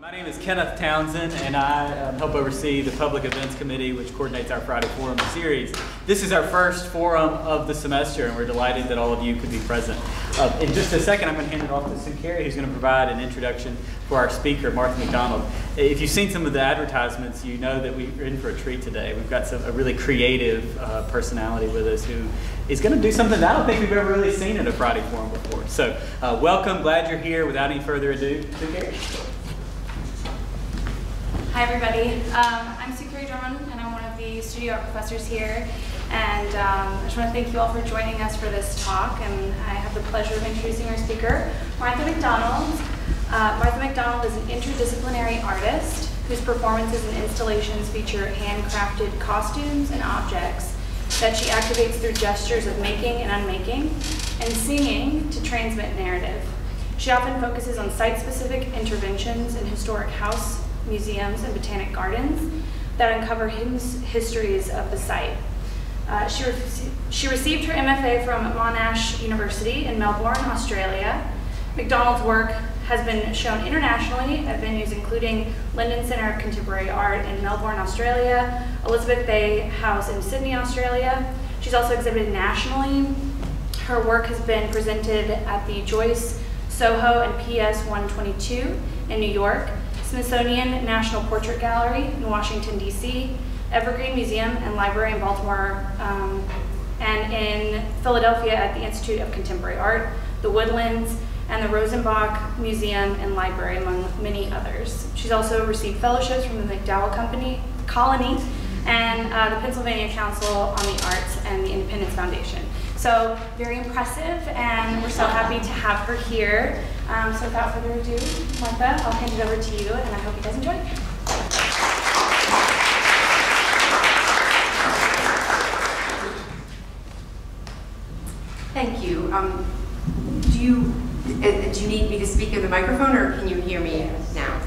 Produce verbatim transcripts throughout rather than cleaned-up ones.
My name is Kenneth Townsend, and I um, help oversee the Public Events Committee, which coordinates our Friday Forum series. This is our first forum of the semester, and we're delighted that all of you could be present. Uh, in just a second, I'm going to hand it off to Sue Kerry, who's going to provide an introduction for our speaker, Martha McDonald. If you've seen some of the advertisements, you know that we're in for a treat today. We've got some, a really creative uh, personality with us who is going to do something that I don't think we've ever really seen at a Friday Forum before. So uh, welcome, glad you're here. Without any further ado, Sue Kerry. Hi everybody, um, I'm Sue Kerry Drummond and I'm one of the studio art professors here, and um, I just want to thank you all for joining us for this talk, and I have the pleasure of introducing our speaker, Martha McDonald. Uh, Martha McDonald is an interdisciplinary artist whose performances and installations feature handcrafted costumes and objects that she activates through gestures of making and unmaking and singing to transmit narrative. She often focuses on site-specific interventions in historic house museums and botanic gardens that uncover hidden histories of the site. Uh, she, re she received her M F A from Monash University in Melbourne, Australia. McDonald's work has been shown internationally at venues including Linden Center of Contemporary Art in Melbourne, Australia, Elizabeth Bay House in Sydney, Australia. She's also exhibited nationally. Her work has been presented at the Joyce, Soho, and P S one twenty-two in New York, Smithsonian National Portrait Gallery in Washington, D C, Evergreen Museum and Library in Baltimore, um, and in Philadelphia at the Institute of Contemporary Art, the Woodlands, and the Rosenbach Museum and Library, among many others. She's also received fellowships from the McDowell Company Colony and uh, the Pennsylvania Council on the Arts and the Independence Foundation. So very impressive, and we're so happy to have her here. Um, so without further ado, Martha, I'll hand it over to you, and I hope you guys enjoy. Thank you. Um, do you uh, do you need me to speak in the microphone, or can you hear me now?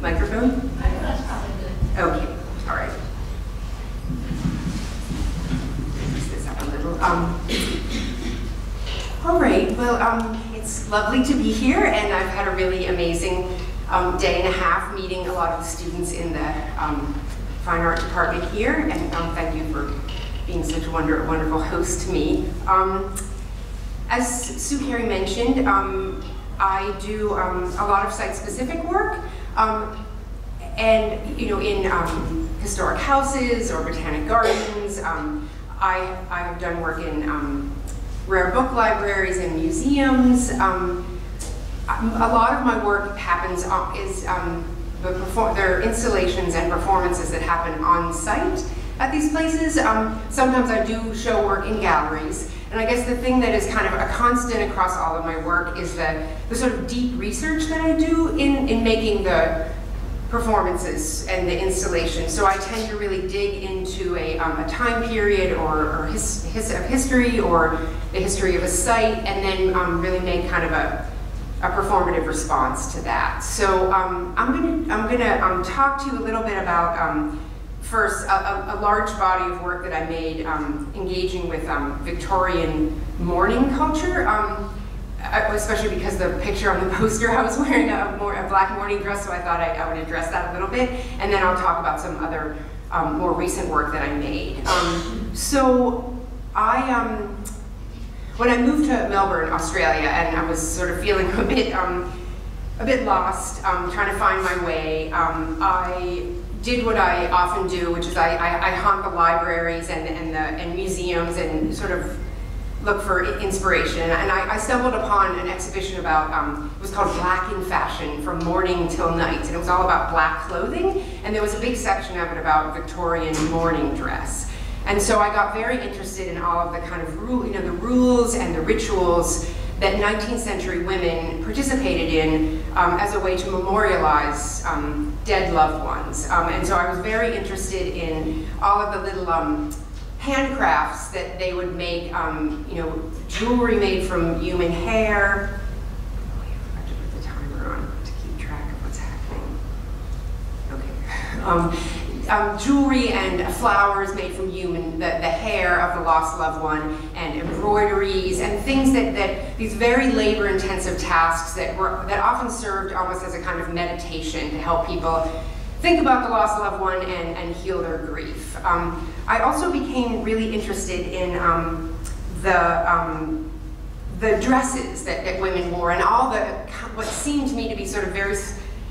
Microphone? Okay. All right. Um, all right, well, um, it's lovely to be here, and I've had a really amazing um, day and a half meeting a lot of the students in the um, Fine Art Department here, and um, thank you for being such a wonder, wonderful host to me. Um, as Sue Kerry mentioned, um, I do um, a lot of site-specific work, um, and, you know, in um, historic houses or botanic gardens. Um, I, I've done work in um, rare book libraries and museums. Um, a lot of my work happens on, is um, the perform there are installations and performances that happen on site at these places. Um, sometimes I do show work in galleries, and I guess the thing that is kind of a constant across all of my work is the, the sort of deep research that I do in, in making the performances and the installation. So I tend to really dig into a, um, a time period or, or his, his, history or the history of a site, and then um, really make kind of a, a performative response to that. So um, I'm going to I'm gonna, um, talk to you a little bit about um, first a, a large body of work that I made um, engaging with um, Victorian mourning culture. Um, especially because the picture on the poster, I was wearing a, more, a black mourning dress, so I thought I, I would address that a little bit, and then I'll talk about some other um, more recent work that I made. Um, so I, um, when I moved to Melbourne, Australia, and I was sort of feeling a bit, um, a bit lost, um, trying to find my way, um, I did what I often do, which is I, I, I haunt the libraries and, and, the, and museums and sort of look for inspiration, and I, I stumbled upon an exhibition about, um, it was called Black in Fashion, From Morning Till Night, and it was all about black clothing, and there was a big section of it about Victorian mourning dress. And so I got very interested in all of the kind of rule, you know, the rules and the rituals that nineteenth century women participated in um, as a way to memorialize um, dead loved ones. Um, and so I was very interested in all of the little, um, handcrafts that they would make, um, you know, jewelry made from human hair. Oh, I forgot to put the timer on to keep track of what's happening. Okay. Um, um, jewelry and flowers made from human, the, the hair of the lost loved one, and embroideries, and things that, that these very labor-intensive tasks that were that often served almost as a kind of meditation to help people think about the lost loved one and, and heal their grief. Um, I also became really interested in um, the um, the dresses that, that women wore, and all the what seemed to me to be sort of very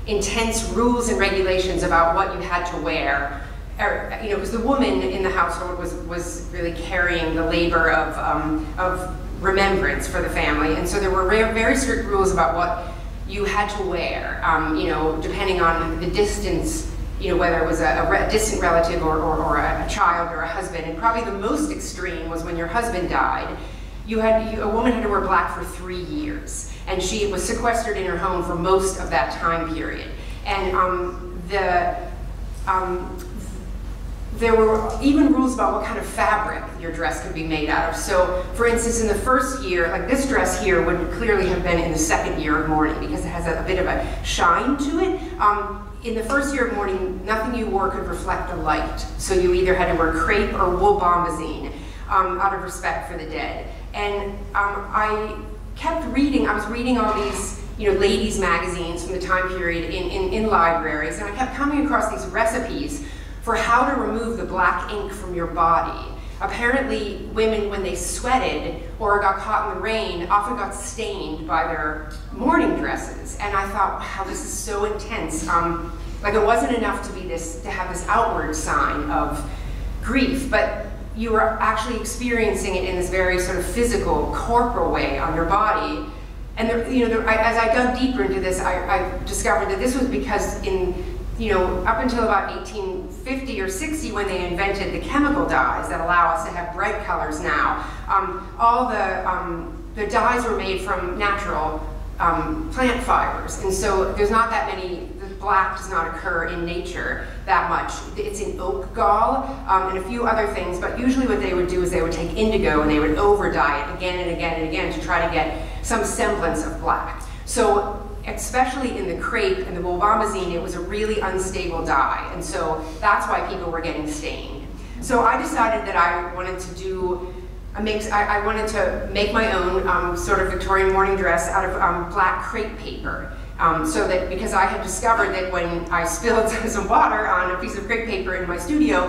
intense rules and regulations about what you had to wear. Or, you know, because the woman in the household was was really carrying the labor of um, of remembrance for the family, and so there were very strict rules about what you had to wear. Um, you know, depending on the distance. You know, whether it was a, a re distant relative or, or, or a child or a husband, and probably the most extreme was when your husband died. You had you, a woman had to wear black for three years, and she was sequestered in her home for most of that time period. And um, the um, there were even rules about what kind of fabric your dress could be made out of. So, for instance, in the first year, like this dress here would clearly have been in the second year of mourning because it has a, a bit of a shine to it. Um, In the first year of mourning, nothing you wore could reflect the light. So you either had to wear crepe or wool bombazine um, out of respect for the dead. And um, I kept reading, I was reading all these you know, ladies' magazines from the time period in, in, in libraries, and I kept coming across these recipes for how to remove the black ink from your body. Apparently, women, when they sweated or got caught in the rain, often got stained by their mourning dresses. And I thought, wow, this is so intense. Um, like it wasn't enough to be this, to have this outward sign of grief, but you were actually experiencing it in this very sort of physical, corporal way on your body. And there, you know, there, I, as I dug deeper into this, I, I discovered that this was because in you know, up until about eighteen fifty or sixty, when they invented the chemical dyes that allow us to have bright colors now, um, all the, um, the dyes were made from natural um, plant fibers. And so there's not that many, the black does not occur in nature that much. It's in oak gall um, and a few other things, but usually what they would do is they would take indigo and they would over dye it again and again and again to try to get some semblance of black. So, especially in the crepe and the wool bombazine, it was a really unstable dye, and so that's why people were getting stained. So I decided that I wanted to do a mix. I, I wanted to make my own um, sort of Victorian morning dress out of um, black crepe paper, um, so that because I had discovered that when I spilled some water on a piece of crepe paper in my studio,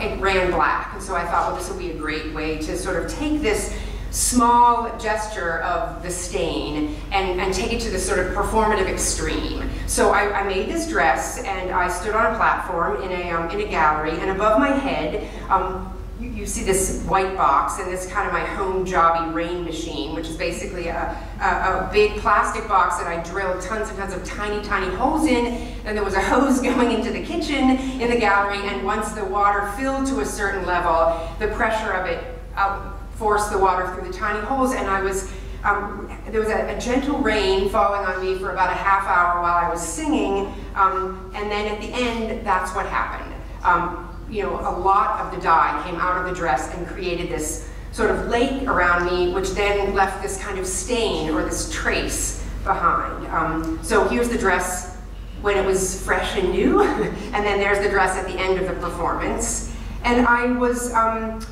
it ran black, and so I thought, well, this would be a great way to sort of take this small gesture of the stain and, and take it to this sort of performative extreme. So I, I made this dress, and I stood on a platform in a, um, in a gallery, and above my head, um, you, you see this white box and this kind of my home jobby rain machine, which is basically a, a, a big plastic box that I drilled tons and tons of tiny, tiny holes in, and there was a hose going into the kitchen in the gallery, and once the water filled to a certain level, the pressure of it out, forced the water through the tiny holes, and I was, um, there was a, a gentle rain falling on me for about a half hour while I was singing, um, and then at the end, that's what happened. Um, you know, a lot of the dye came out of the dress and created this sort of lake around me, which then left this kind of stain or this trace behind. Um, so here's the dress when it was fresh and new, and then there's the dress at the end of the performance. And I was, um,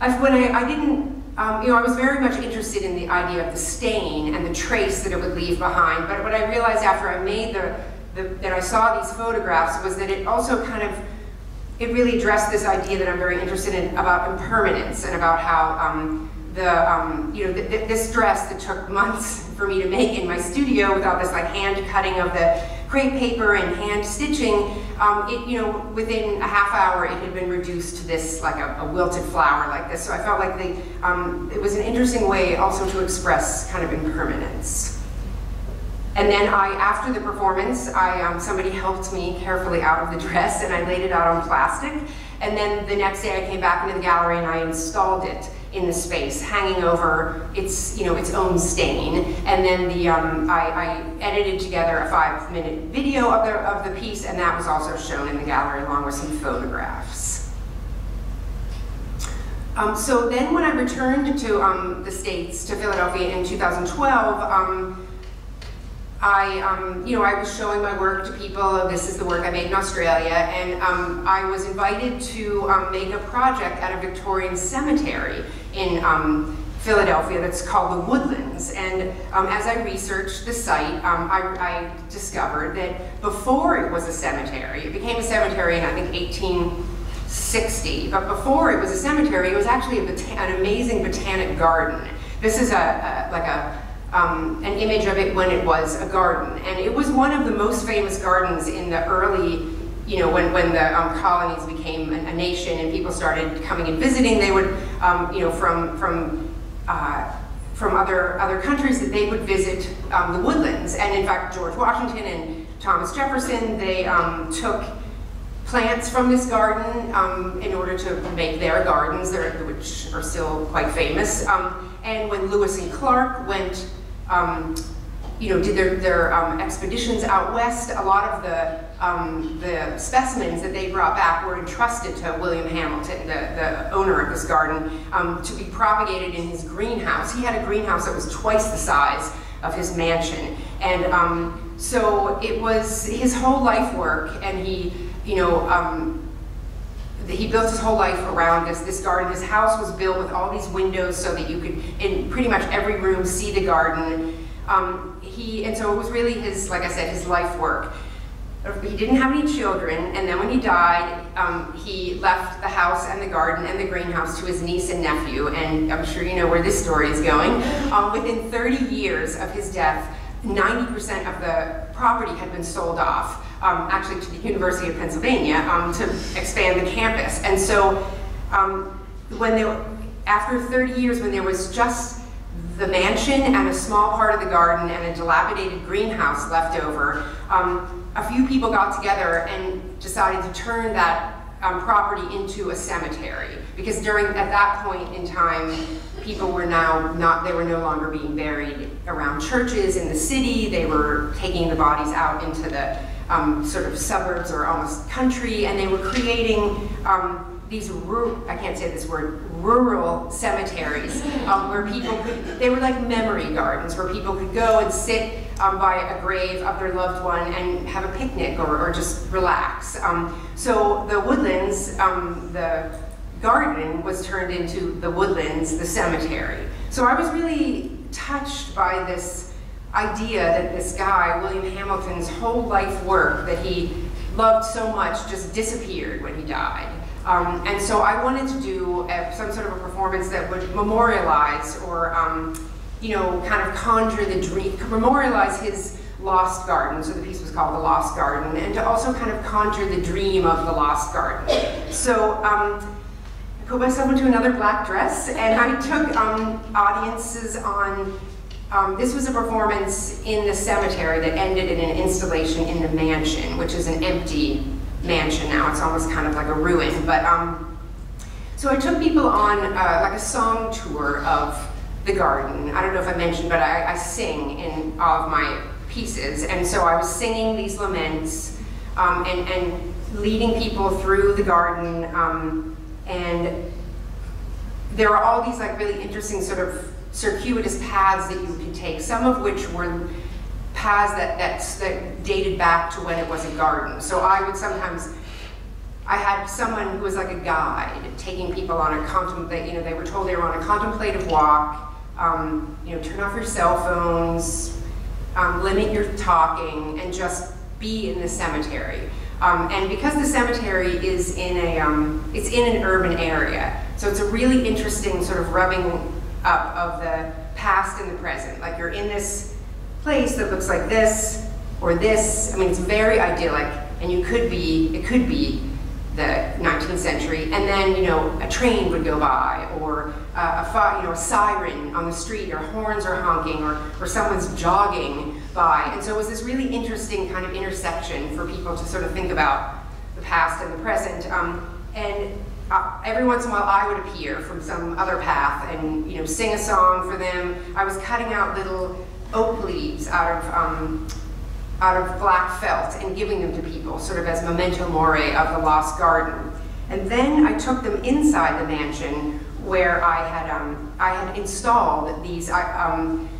I, when I, I didn't, um, you know, I was very much interested in the idea of the stain and the trace that it would leave behind. But what I realized after I made the, the that I saw these photographs was that it also kind of, it really addressed this idea that I'm very interested in about impermanence and about how um, the, um, you know, the, the, this dress that took months for me to make in my studio with all this like hand cutting of the crepe paper and hand stitching, um, it, you know, within a half hour it had been reduced to this, like a, a wilted flower like this. So I felt like the, um, it was an interesting way also to express kind of impermanence. And then I, after the performance, I, um, somebody helped me carefully out of the dress and I laid it out on plastic. And then the next day I came back into the gallery and I installed it in the space, hanging over its, you know, its own stain. And then the, um, I, I edited together a five minute video of the, of the piece, and that was also shown in the gallery along with some photographs. Um, so then when I returned to um, the States, to Philadelphia in two thousand twelve, um, I, um, you know, I was showing my work to people. This is the work I made in Australia, and um, I was invited to um, make a project at a Victorian cemetery in um, Philadelphia that's called the Woodlands. And um, as I researched the site, um, I, I discovered that before it was a cemetery, it became a cemetery in, I think, eighteen sixty, but before it was a cemetery, it was actually a bota an amazing botanic garden. This is a, a like a Um, an image of it when it was a garden, and it was one of the most famous gardens in the early, you know, when, when the um, colonies became a, a nation and people started coming and visiting. They would, um, you know, from from uh, from other other countries, that they would visit um, the Woodlands. And in fact, George Washington and Thomas Jefferson, they um, took plants from this garden um, in order to make their gardens, which are still quite famous. Um, and when Lewis and Clark went Um, you know, did their, their um, expeditions out west, a lot of the, um, the specimens that they brought back were entrusted to William Hamilton, the, the owner of this garden, um, to be propagated in his greenhouse. He had a greenhouse that was twice the size of his mansion. And um, so it was his whole life work, and he, you know, um, he built his whole life around this, this garden. His house was built with all these windows so that you could, in pretty much every room, see the garden. Um, he, and so it was really his, like I said, his life work. He didn't have any children, and then when he died, um, he left the house and the garden and the greenhouse to his niece and nephew, and I'm sure you know where this story is going. Um, within thirty years of his death, ninety percent of the property had been sold off. Um, actually to the University of Pennsylvania um, to expand the campus. And so um, when they were, after thirty years, when there was just the mansion and a small part of the garden and a dilapidated greenhouse left over, um, a few people got together and decided to turn that um, property into a cemetery, because during at that point in time, people were now not, they were no longer being buried around churches in the city. They were taking the bodies out into the Um, sort of suburbs or almost country, and they were creating um, these rural, I can't say this word, rural cemeteries um, where people could, they were like memory gardens where people could go and sit um, by a grave of their loved one and have a picnic or, or just relax. Um, so the Woodlands, um, the garden was turned into the Woodlands, the cemetery. So I was really touched by this idea that this guy, William Hamilton's whole life work that he loved so much just disappeared when he died. Um, and so I wanted to do a, some sort of a performance that would memorialize or, um, you know, kind of conjure the dream, memorialize his lost garden. So the piece was called The Lost Garden, and to also kind of conjure the dream of the lost garden. So um, I put myself into another black dress, and I took um, audiences on Um, this was a performance in the cemetery that ended in an installation in the mansion, which is an empty mansion now. It's almost kind of like a ruin. But um, so I took people on uh, like a song tour of the garden. I don't know if I mentioned, but I, I sing in all of my pieces. And so I was singing these laments um, and, and leading people through the garden. Um, and there were all these like really interesting sort of circuitous paths that you could take, some of which were paths that, that, that dated back to when it was a garden. So I would sometimes, I had someone who was like a guide, taking people on a contemplate, you know, they were told they were on a contemplative walk, um, you know, turn off your cell phones, um, limit your talking, and just be in the cemetery. Um, and because the cemetery is in a, um, it's in an urban area, so it's a really interesting sort of rubbing up of the past and the present. Like you're in this place that looks like this or this. I mean, it's very idyllic, and you could be, it could be the nineteenth century, and then, you know, a train would go by, or uh, a fi you know a siren on the street, or horns are honking, or or someone's jogging by. And so it was this really interesting kind of intersection for people to sort of think about the past and the present. Um, and Uh, every once in a while I would appear from some other path and, you know, sing a song for them. I was cutting out little oak leaves out of, um, out of black felt and giving them to people, sort of as memento mori of the lost garden. And then I took them inside the mansion where I had, um, I had installed these, I, um,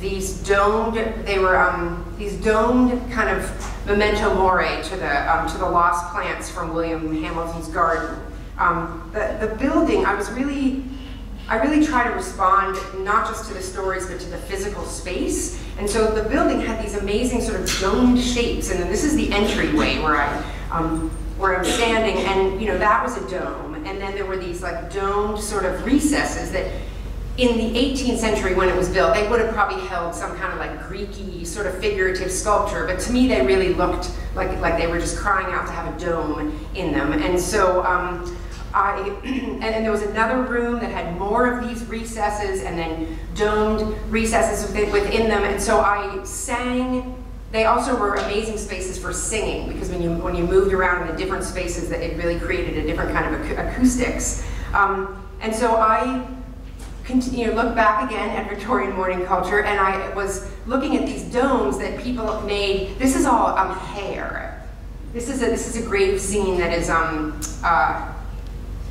these domed, they were um, these domed kind of memento mori to the, um, to the lost plants from William Hamilton's garden. Um, the, the building, I was really, I really try to respond not just to the stories, but to the physical space. And so the building had these amazing sort of domed shapes. And then this is the entryway where, I, um, where I'm standing. And you know, that was a dome. And then there were these like domed sort of recesses that in the eighteenth century when it was built, they would have probably held some kind of like Greek-y sort of figurative sculpture. But to me, they really looked like, like they were just crying out to have a dome in them. And so, um, I, and then there was another room that had more of these recesses and then domed recesses within them. And so I sang. They also were amazing spaces for singing, because when you, when you moved around in the different spaces, that it really created a different kind of acoustics. Um, and so I continue, look back again at Victorian morning culture, and I was looking at these domes that people made. This is all um, hair. This is a, this is a grave scene that is, um, uh,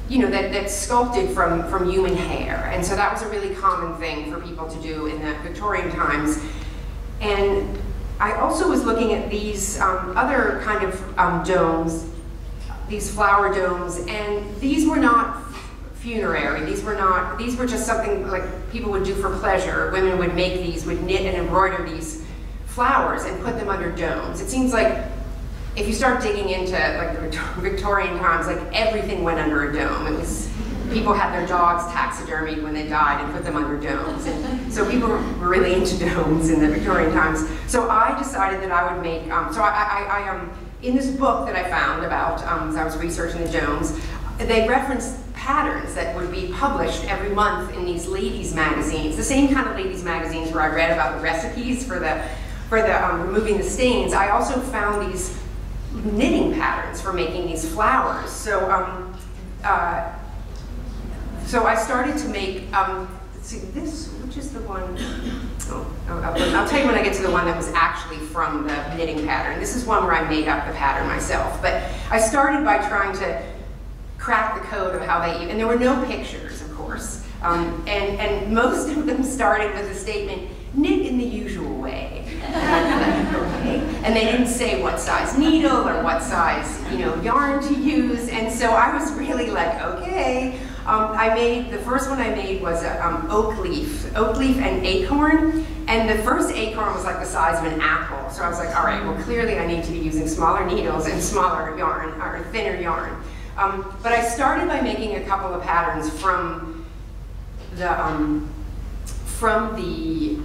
you know, that, that's sculpted from, from human hair. And so that was a really common thing for people to do in the Victorian times. And I also was looking at these um, other kind of um, domes, these flower domes, and these were not funerary. These were not. These were just something like people would do for pleasure. Women would make these, would knit and embroider these flowers and put them under domes. It seems like if you start digging into like the Victorian times, like everything went under a dome. It was, people had their dogs taxidermied when they died and put them under domes. And so people were really into domes in the Victorian times. So I decided that I would make, um, so I, I, I um, in this book that I found about, um, as I was researching the domes, they referenced patterns that would be published every month in these ladies' magazines, the same kind of ladies' magazines where I read about the recipes for the, for the um, removing the stains. I also found these knitting patterns for making these flowers. So, um, uh, So I started to make, um, let's see, this, which is the one, oh, I'll, I'll tell you when I get to the one that was actually from the knitting pattern. This is one where I made up the pattern myself. But I started by trying to crack the code of how they even, and there were no pictures, of course. Um, and, and most of them started with the statement, knit in the usual way. Okay. And they didn't say what size needle or what size, you know, yarn to use. And so I was really like, okay. Um, I made, the first one I made was a, um, oak leaf, oak leaf and acorn, and the first acorn was like the size of an apple. So I was like, all right, well clearly I need to be using smaller needles and smaller yarn, or thinner yarn. Um, but I started by making a couple of patterns from the, um, from the,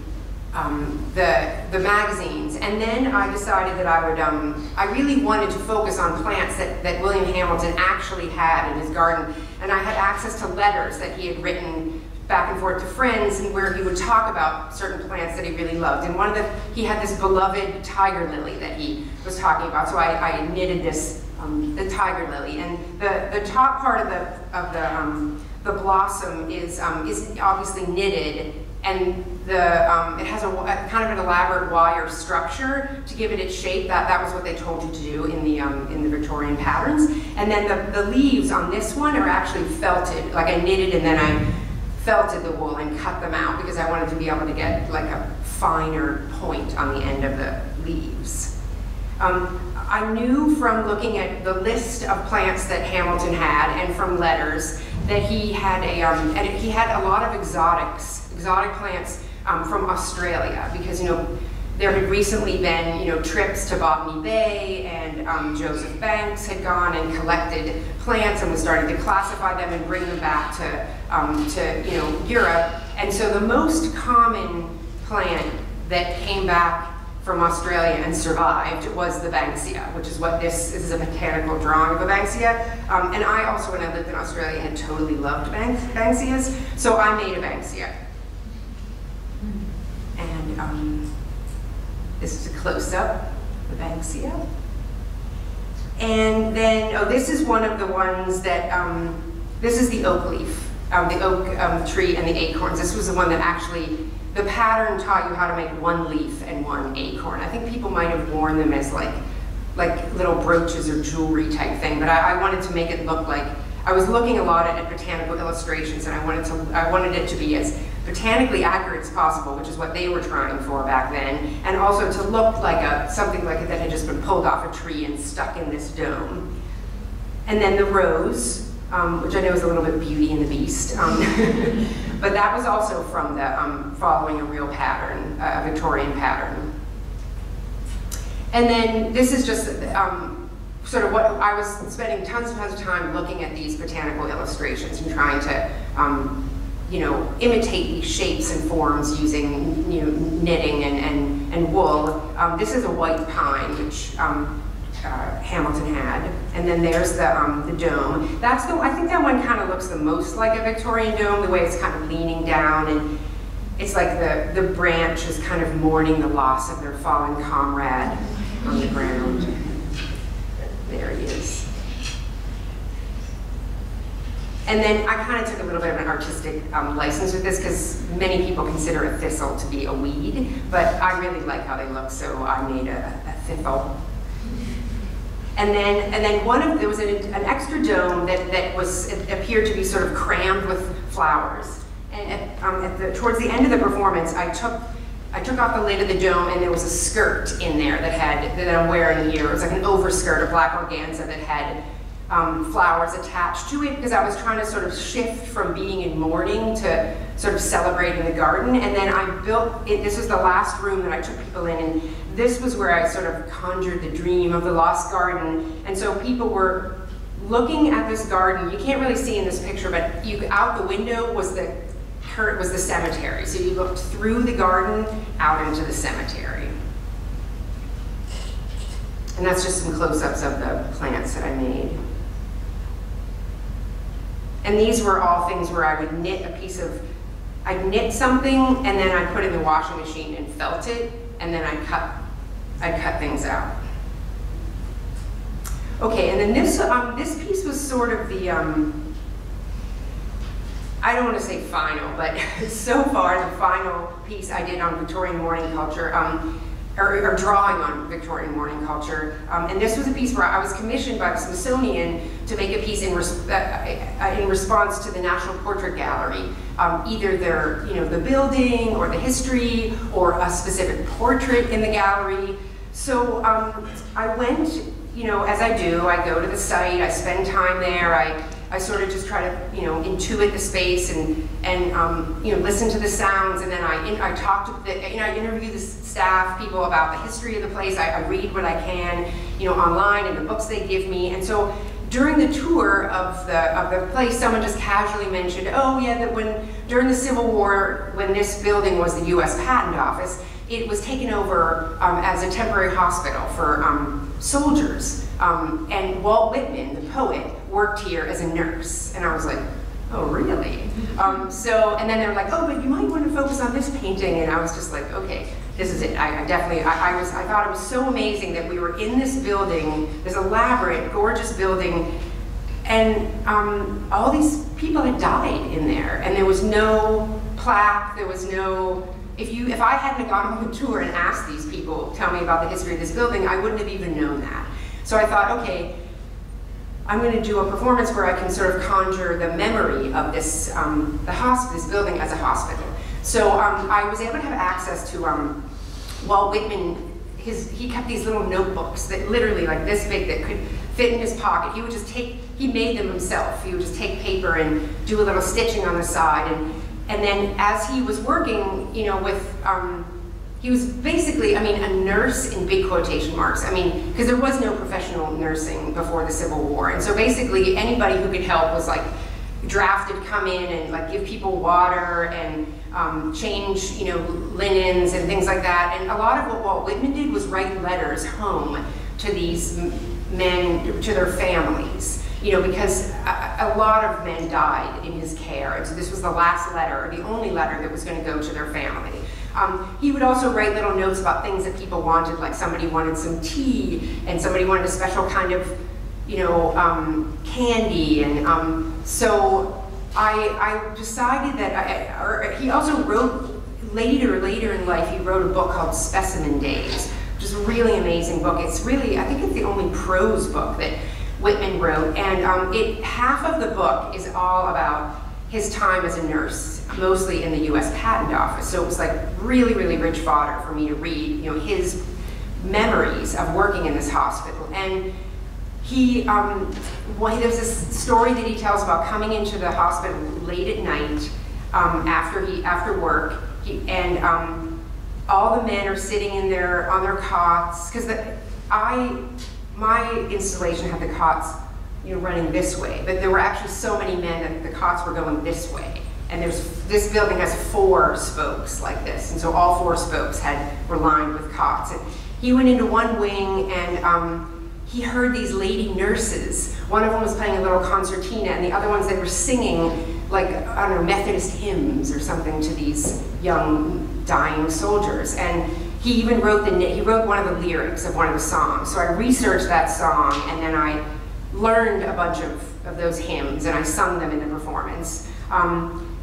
um, the, the magazines, and then I decided that I would, um, I really wanted to focus on plants that, that William Hamilton actually had in his garden. And I had access to letters that he had written back and forth to friends, and where he would talk about certain plants that he really loved. And one of the, he had this beloved tiger lily that he was talking about. So I, I knitted this, um, the tiger lily. And the, the top part of the, of the, um, the blossom is, um, is obviously knitted, and the, um, it has a, a kind of an elaborate wire structure to give it its shape. That, that was what they told you to do in the, um, in the Victorian patterns. And then the, the leaves on this one are actually felted. Like I knitted and then I felted the wool and cut them out because I wanted to be able to get like a finer point on the end of the leaves. Um, I knew from looking at the list of plants that Hamilton had and from letters that he had a, um, and he had a lot of exotics. exotic plants um, from Australia, because you know there had recently been you know trips to Botany Bay, and um, Joseph Banks had gone and collected plants and was starting to classify them and bring them back to um, to you know Europe. And so the most common plant that came back from Australia and survived was the Banksia, which is what this, this is a botanical drawing of a Banksia. Um, and I also, when I lived in Australia, had totally loved Banksias, so I made a Banksia. Um, this is a close-up of Banksia. And then, oh, this is one of the ones that, um, this is the oak leaf, um, the oak um, tree and the acorns. This was the one that actually, the pattern taught you how to make one leaf and one acorn. I think people might have worn them as like, like little brooches or jewelry type thing, but I, I wanted to make it look like, I was looking a lot at, at botanical illustrations, and I wanted to, I wanted it to be as botanically accurate as possible, which is what they were trying for back then, and also to look like a, something like it that had just been pulled off a tree and stuck in this dome. And then the rose, um, which I know is a little bit Beauty and the Beast, um, but that was also from the um, following a real pattern, uh, a Victorian pattern. And then this is just um, sort of what I was spending tons and tons of time looking at these botanical illustrations and trying to um, you know, imitate these shapes and forms using you know, knitting and, and, and wool. Um, this is a white pine, which um, uh, Hamilton had. And then there's the, um, the dome. That's the, I think that one kind of looks the most like a Victorian dome, the way it's kind of leaning down, and it's like the, the branch is kind of mourning the loss of their fallen comrade on the ground. There he is. And then I kind of took a little bit of an artistic um, license with this because many people consider a thistle to be a weed, but I really like how they look, so I made a, a thistle. And then, and then one of there was an, an extra dome that that was it appeared to be sort of crammed with flowers. And at, um, at the, towards the end of the performance, I took I took off the lid of the dome, and there was a skirt in there that had that I'm wearing here. It was like an overskirt, a black organza that had. Um, flowers attached to it, because I was trying to sort of shift from being in mourning to sort of celebrating the garden. And then I built it, this was the last room that I took people in, and this was where I sort of conjured the dream of the lost garden. And so people were looking at this garden. You can't really see in this picture, but you out the window was the was the cemetery. So you looked through the garden out into the cemetery. And that's just some close-ups of the plants that I made. And these were all things where I would knit a piece of, I'd knit something and then I'd put it in the washing machine and felt it, and then I'd cut, I'd cut things out. Okay, and then this, um, this piece was sort of the, um, I don't want to say final, but so far the final piece I did on Victorian mourning culture, um, or, or drawing on Victorian mourning culture. Um, and this was a piece where I was commissioned by the Smithsonian to make a piece in, res uh, in response to the National Portrait Gallery, um, either their, you know, the building or the history or a specific portrait in the gallery. So um, I went, you know, as I do, I go to the site, I spend time there, I, I sort of just try to, you know, intuit the space and, and um, you know, listen to the sounds, and then I, I talk to the, you know, I interview the staff, people about the history of the place, I, I read what I can, you know, online and the books they give me. And so during the tour of the, of the place, someone just casually mentioned, oh yeah, that when, during the Civil War, when this building was the U S Patent Office, it was taken over um, as a temporary hospital for um, soldiers. Um, and Walt Whitman, the poet, worked here as a nurse. And I was like, oh, really? Um, so, and then they were like, oh, but you might want to focus on this painting. And I was just like, okay, this is it. I, I definitely, I, I was, I thought it was so amazing that we were in this building, this elaborate, gorgeous building, and um, all these people had died in there. And there was no plaque, there was no, if you, if I hadn't gone on a tour and asked these people, tell me about the history of this building, I wouldn't have even known that. So I thought, okay, I'm going to do a performance where I can sort of conjure the memory of this, um, the hospital, this building as a hospital. So um, I was able to have access to um, Walt Whitman. His, he kept these little notebooks that literally like this big that could fit in his pocket. He would just take, he made them himself. He would just take paper and do a little stitching on the side. And, and then as he was working, you know, with, um, he was basically, I mean, a nurse in big quotation marks. I mean, because there was no professional nursing before the Civil War. And so basically anybody who could help was like drafted, come in and like give people water and um, change, you know, linens and things like that. And a lot of what Walt Whitman did was write letters home to these men, to their families, you know, because a, a lot of men died in his care. And so this was the last letter, or the only letter that was going to go to their family. Um, he would also write little notes about things that people wanted, like somebody wanted some tea, and somebody wanted a special kind of, you know, um, candy. And um, so I, I decided that, I, or he also wrote, later, later in life, he wrote a book called Specimen Days, which is a really amazing book. It's really, I think it's the only prose book that Whitman wrote. And um, it, half of the book is all about his time as a nurse, mostly in the U S Patent Office. So it was like really, really rich fodder for me to read, you know, his memories of working in this hospital. And he, um, well, there's this story that he tells about coming into the hospital late at night um, after he after work, he, and um, all the men are sitting in their on their cots, because the I my installation had the cots, you know, running this way, but there were actually so many men that the cots were going this way. And there's this building has four spokes like this, and so all four spokes had were lined with cots. And he went into one wing and. Um, He heard these lady nurses. One of them was playing a little concertina, and the other ones, they were singing, like, I don't know, Methodist hymns or something to these young, dying soldiers. And he even wrote the he wrote one of the lyrics of one of the songs. So I researched that song, and then I learned a bunch of, of those hymns, and I sung them in the performance. Um,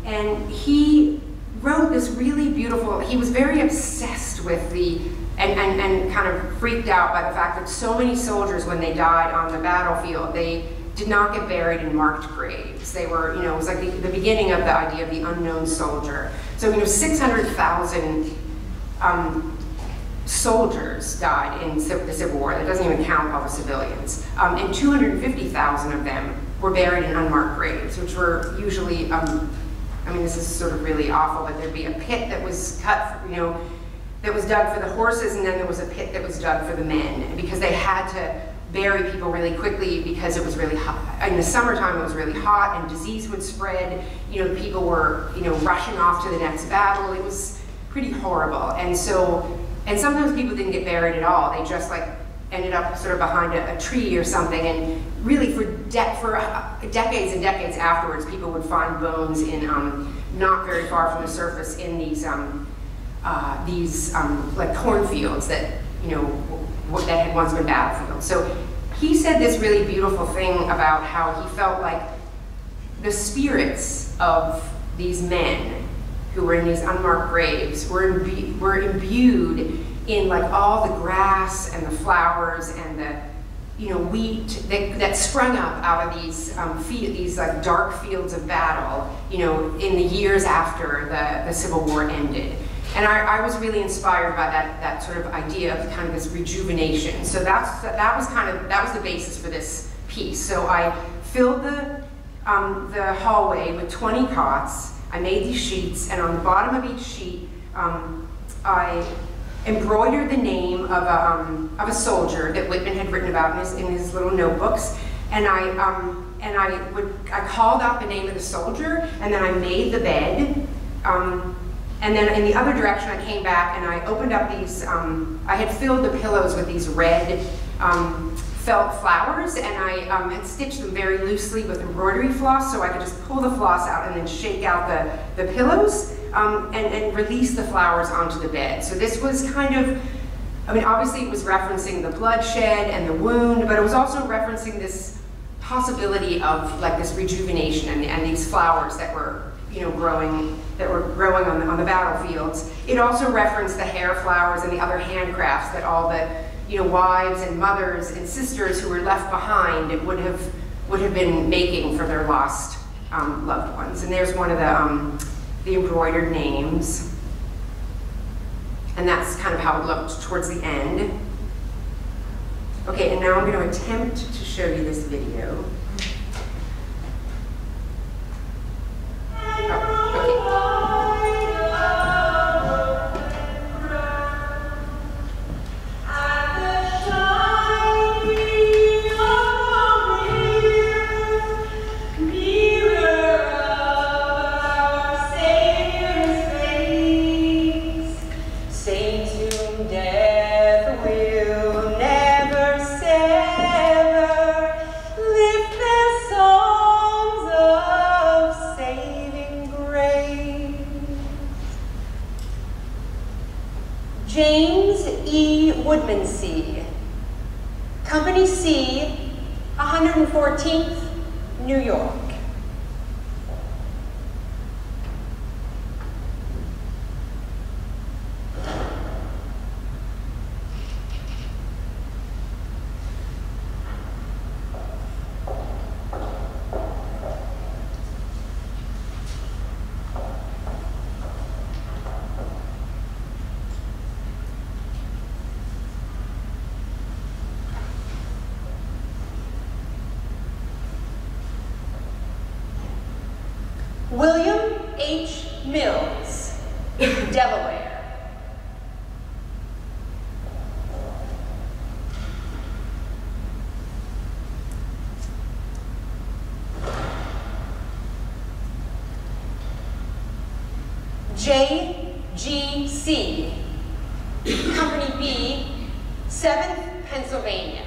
and he wrote this really beautiful, he was very obsessed with the And, and, and kind of freaked out by the fact that so many soldiers, when they died on the battlefield, they did not get buried in marked graves. They were, you know, it was like the, the beginning of the idea of the unknown soldier. So, you know, six hundred thousand um, soldiers died in the Civil War. That doesn't even count all the civilians. Um, and two hundred fifty thousand of them were buried in unmarked graves, which were usually, um, I mean, this is sort of really awful, but there'd be a pit that was cut, you know, that was dug for the horses, and then there was a pit that was dug for the men, because they had to bury people really quickly because it was really hot. In the summertime, it was really hot, and disease would spread. You know, people were, you know, rushing off to the next battle. It was pretty horrible. And so, and sometimes people didn't get buried at all. They just like ended up sort of behind a, a tree or something. And really, for de for decades and decades afterwards, people would find bones in um, not very far from the surface in these. Um, Uh, these um, like cornfields that, you know, w that had once been battlefields. So he said this really beautiful thing about how he felt like the spirits of these men who were in these unmarked graves were, imbu were imbued in like all the grass and the flowers and the, you know, wheat that, that sprung up out of these um, field, these like dark fields of battle, you know, in the years after the, the Civil War ended. And I, I was really inspired by that, that sort of idea of kind of this rejuvenation. So that's, that was kind of, that was the basis for this piece. So I filled the, um, the hallway with twenty cots. I made these sheets, and on the bottom of each sheet, um, I embroidered the name of a, um, of a soldier that Whitman had written about in his, in his little notebooks. And I, um, and I, would, I called out the name of the soldier, and then I made the bed. Um, And then in the other direction, I came back and I opened up these, um, I had filled the pillows with these red um, felt flowers, and I um, had stitched them very loosely with embroidery floss, so I could just pull the floss out and then shake out the, the pillows um, and, and release the flowers onto the bed. So this was kind of, I mean, obviously it was referencing the bloodshed and the wound, but it was also referencing this possibility of like this rejuvenation and, and these flowers that were, you know, growing, that were growing on the, on the battlefields. It also referenced the hair flowers and the other handcrafts that all the, you know, wives and mothers and sisters who were left behind it would have would have been making for their lost um, loved ones. And there's one of the um, the embroidered names, and that's kind of how it looked towards the end. Okay, and now I'm going to attempt to show you this video. William H. Mills, Delaware. J G C, Company B, seventh, Pennsylvania.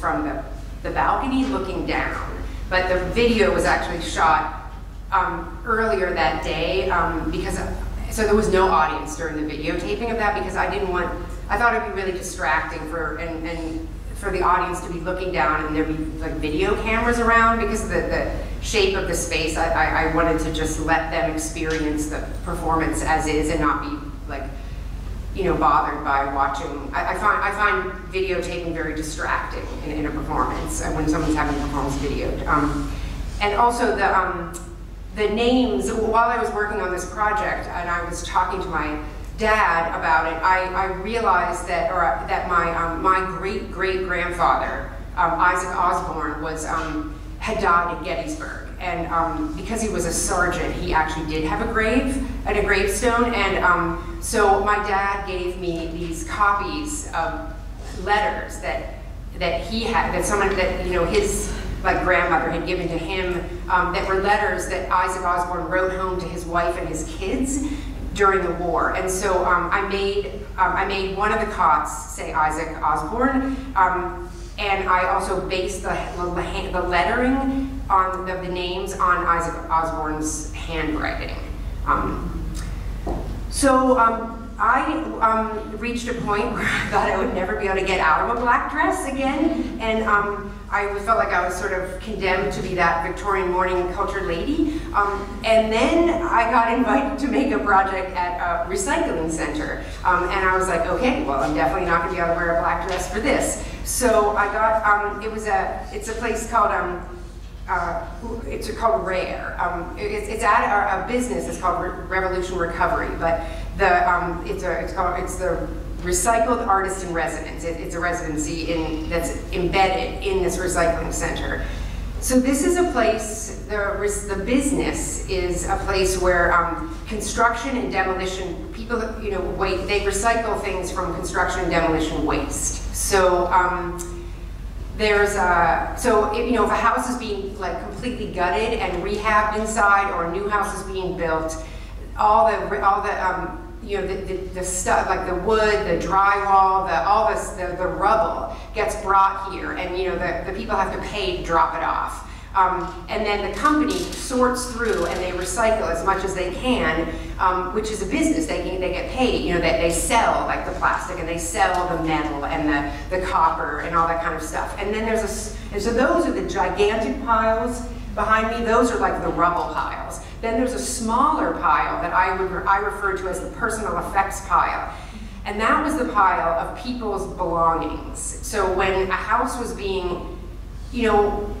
From the, the balcony looking down, but the video was actually shot um, earlier that day um, because so there was no audience during the videotaping of that because I didn't want I thought it'd be really distracting for and, and for the audience to be looking down and there'd be like video cameras around because of the, the shape of the space. I, I, I wanted to just let them experience the performance as is and not be like you know, bothered by watching. I, I, find, I find videotaping very distracting in, in a performance, when someone's having a performance videoed. Um, and also the, um, the names, while I was working on this project and I was talking to my dad about it, I, I realized that, or that my um, my great great grandfather um, Isaac Osborne was um, had died in Gettysburg, and um, because he was a sergeant, he actually did have a grave and a gravestone, and um, so my dad gave me these copies of letters that that he had, that someone that you know his. like grandmother had given to him, um, that were letters that Isaac Osborne wrote home to his wife and his kids during the war. And so um, I made um, I made one of the cots say Isaac Osborne, um, and I also based the, the lettering on the, the names on Isaac Osborne's handwriting. Um, so um, I um, reached a point where I thought I would never be able to get out of a black dress again, and um, I felt like I was sort of condemned to be that Victorian morning cultured lady. Um, and then I got invited to make a project at a recycling center. Um, and I was like, okay, well, I'm definitely not gonna be able to wear a black dress for this. So I got, um, it was a, it's a place called, um, uh, it's called Rare. Um, it, it's at a, a business, it's called Re Revolution Recovery, but the, um, it's a, it's called, it's the, Recycled Artist in Residence. It, it's a residency in, that's embedded in this recycling center. So this is a place, the, the business is a place where um, construction and demolition, people, you know, wait, they recycle things from construction and demolition waste. So um, there's a, so if, you know, if a house is being like completely gutted and rehabbed inside, or a new house is being built, all the, all the, um, you know, the, the, the stuff, like the wood, the drywall, the, all this, the, the rubble gets brought here, and you know, the, the people have to pay to drop it off. Um, and then the company sorts through and they recycle as much as they can, um, which is a business, they, they get paid, you know, that they, they sell like the plastic and they sell the metal and the, the copper and all that kind of stuff. And then there's a, and so those are the gigantic piles behind me, those are like the rubble piles. Then there's a smaller pile that I would I refer to as the personal effects pile. And that was the pile of people's belongings. So when a house was being, you know,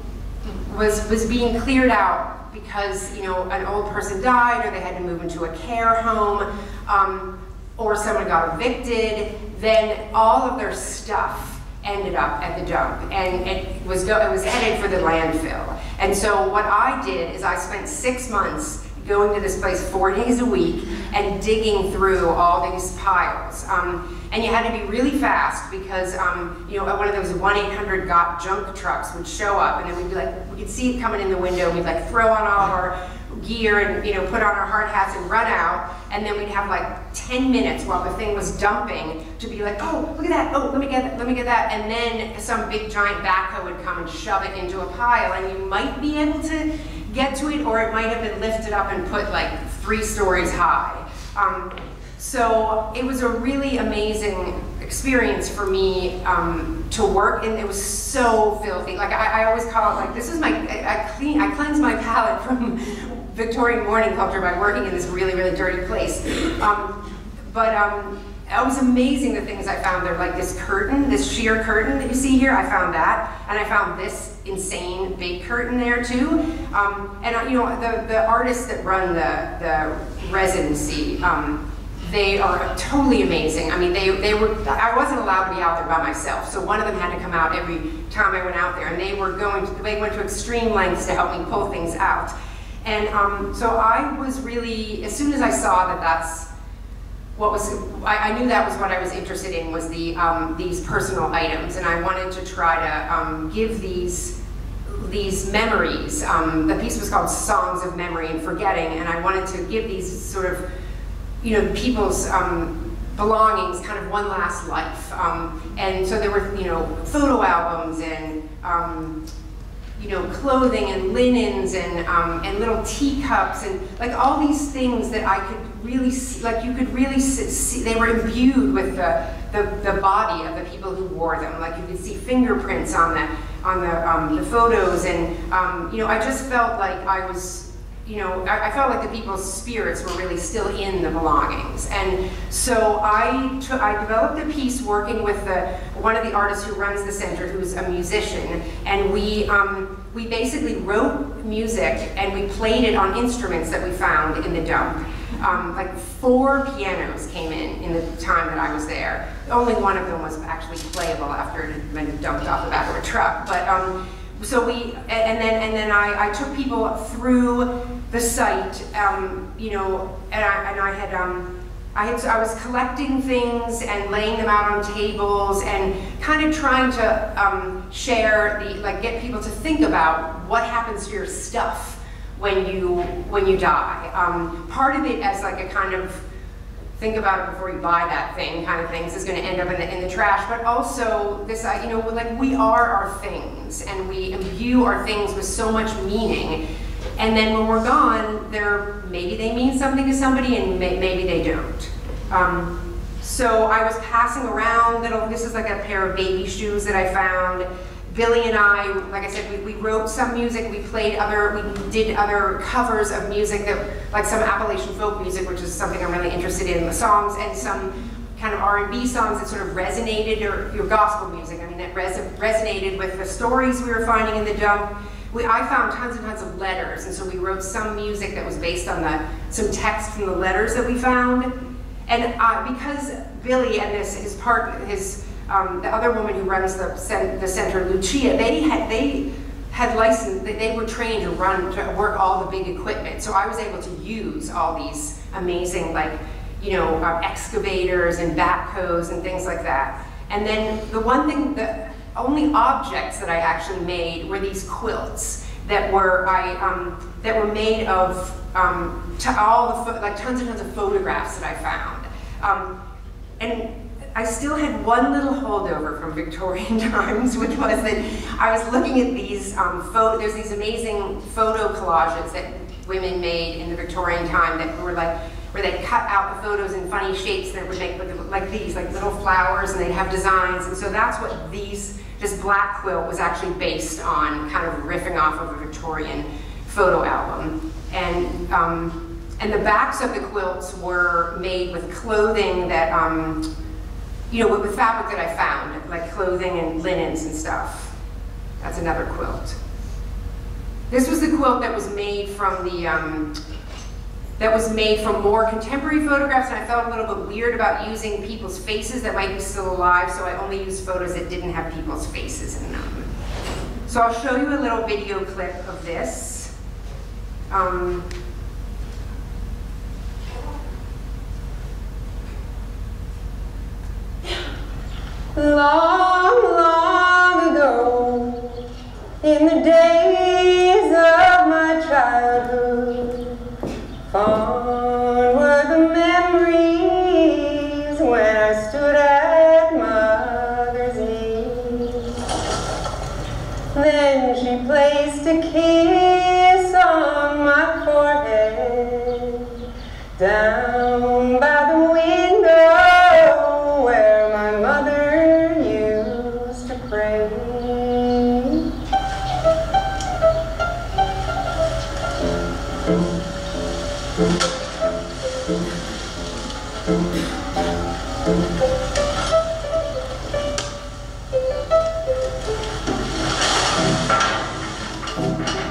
was, was being cleared out because, you know, an old person died or they had to move into a care home, um, or someone got evicted, then all of their stuff ended up at the dump, and it was, go, it was headed for the landfill. And so what I did is I spent six months going to this place four days a week and digging through all these piles. Um, and you had to be really fast because um, you know, one of those one eight hundred got junk trucks would show up, and then we'd be like, we could see it coming in the window, we'd like throw on all of our gear and you know, put on our hard hats and run out, and then we'd have like ten minutes while the thing was dumping to be like, oh, look at that, oh, let me get that, let me get that, and then some big giant backhoe would come and shove it into a pile, and you might be able to get to it, or it might have been lifted up and put like three stories high. Um, so it was a really amazing experience for me um, to work, and it was so filthy. Like I, I always call it like, this is my, I, I clean, I cleanse my palate from Victorian morning culture by working in this really, really dirty place. Um, but um, it was amazing the things I found there, like this curtain, this sheer curtain that you see here, I found that. And I found this insane big curtain there too. Um, and you know, the, the artists that run the, the residency, um, they are totally amazing. I mean, they, they were, I wasn't allowed to be out there by myself, so one of them had to come out every time I went out there, and they were going, to, they went to extreme lengths to help me pull things out. And um, so I was really, as soon as I saw that that's what was, I, I knew that was what I was interested in, was the, um, these personal items, and I wanted to try to um, give these, these memories, um, the piece was called Songs of Memory and Forgetting, and I wanted to give these sort of, you know, people's um, belongings kind of one last life. Um, and so there were, you know, photo albums and, um, you know, clothing and linens and, um, and little teacups and like all these things that I could really see, like you could really see, they were imbued with the, the, the body of the people who wore them. Like you could see fingerprints on the, on the, um, the photos, and, um, you know, I just felt like I was you know, I, I felt like the people's spirits were really still in the belongings. And so I, took, I developed a piece working with the, one of the artists who runs the center, who's a musician, and we, um, we basically wrote music and we played it on instruments that we found in the dump. Um, like four pianos came in in the time that I was there. Only one of them was actually playable after it had been dumped off the back of a truck. But um, so we, and then and then I, I took people through the site, um, you know, and I and I had um, I had I was collecting things and laying them out on tables and kind of trying to um, share the like get people to think about what happens to your stuff when you when you die. Um, part of it as like a kind of think about it before you buy that thing kind of things is going to end up in the in the trash. But also this, you know, like we are our things and we imbue our things with so much meaning. And then when we're gone, they're maybe they mean something to somebody and may, maybe they don't. Um, so I was passing around little. This is like a pair of baby shoes that I found. Billy and I, like I said, we, we wrote some music, we played other, we did other covers of music that, like some Appalachian folk music, which is something I'm really interested in, the songs, and some kind of R and B songs that sort of resonated, or your gospel music, I mean, that res resonated with the stories we were finding in the dump. We, I found tons and tons of letters, and so we wrote some music that was based on the, some text from the letters that we found. And uh, because Billy and this, his partner, his, Um, the other woman who runs the, cent the center, Lucia, they had they had license. They, they were trained to run to work all the big equipment. So I was able to use all these amazing, like you know, um, excavators and backhoes and things like that. And then the one thing, the only objects that I actually made were these quilts that were I um, that were made of um, to all the like tons and tons of photographs that I found. Um, and I still had one little holdover from Victorian times, which was that I was looking at these um, photo. There's these amazing photo collages that women made in the Victorian time that were like where they cut out the photos in funny shapes that would make like these, like little flowers, and they'd have designs. And so that's what these this black quilt was actually based on, kind of riffing off of a Victorian photo album. And um, and the backs of the quilts were made with clothing that. Um, You know, with, with fabric that I found, like clothing and linens and stuff. That's another quilt. This was the quilt that was made from the um, that was made from more contemporary photographs, and I felt a little bit weird about using people's faces that might be still alive, so I only used photos that didn't have people's faces in them. So I'll show you a little video clip of this. Um, Long, long ago, in the days of my childhood, fond were the memories when I stood at mother's knee. Then she placed a kiss on my forehead, down by the window. Thank you.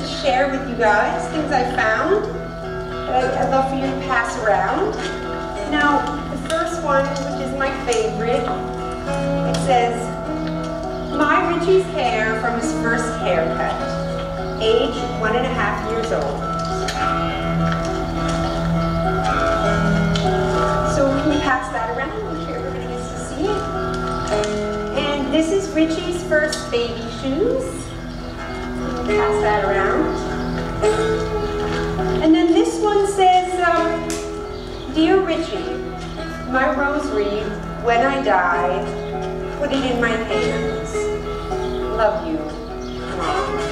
to share with you guys, things I found that I'd, I'd love for you to pass around. Now, the first one, which is my favorite, it says, "My Richie's hair from his first haircut, age one and a half years old." So we can pass that around here, everybody gets to see it. And this is Richie's first baby shoes. Pass that around. And then this one says, um, "Dear Richie, my rosary, when I die, put it in my hands. Love you, Mom."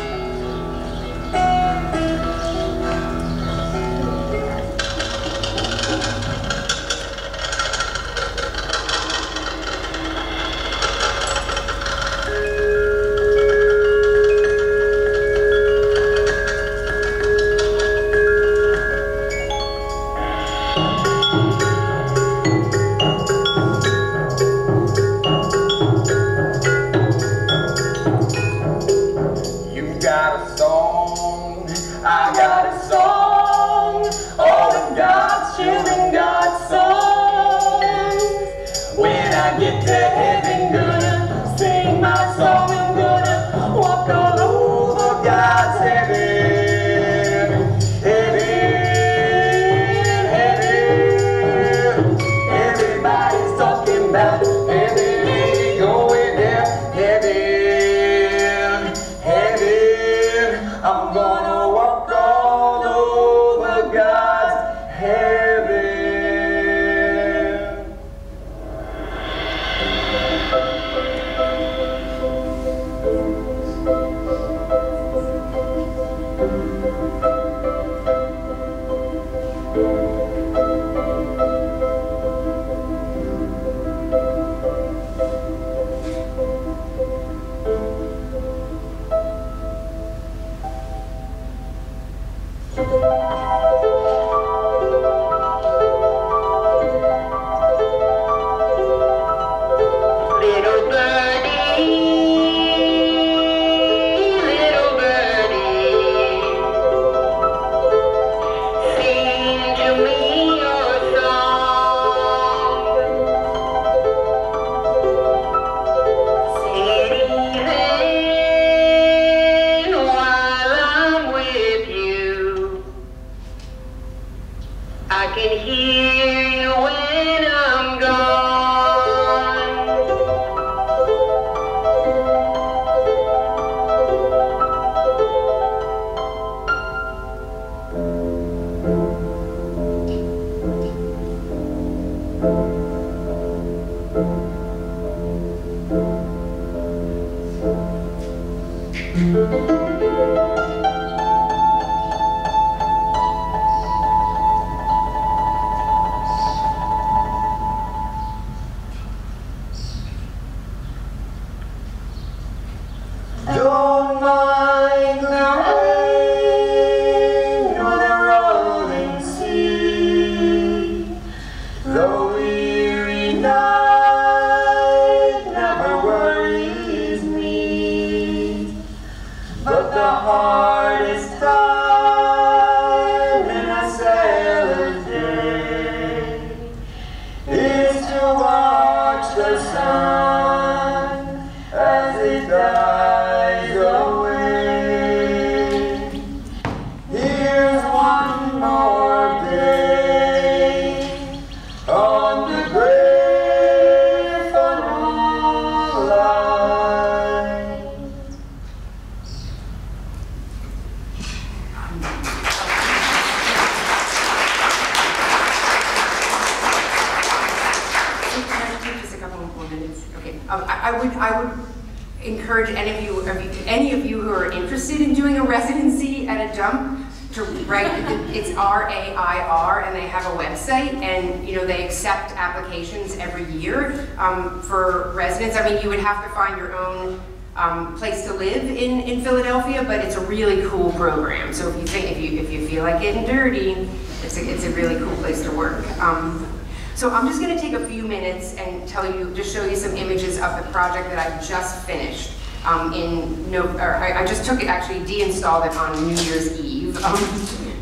Project that I just finished. um, in no, or I, I just took it, actually deinstalled it on New Year's Eve. Um,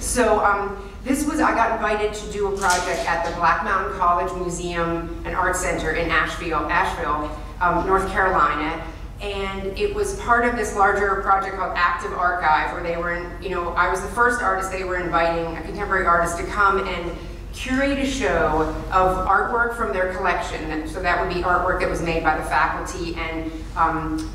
so um, this was, I got invited to do a project at the Black Mountain College Museum and Art Center in Asheville, Asheville, um, North Carolina. And it was part of this larger project called Active Archive, where they were, in, you know, I was the first artist they were inviting, a contemporary artist, to come and curate a show of artwork from their collection. So that would be artwork that was made by the faculty and um,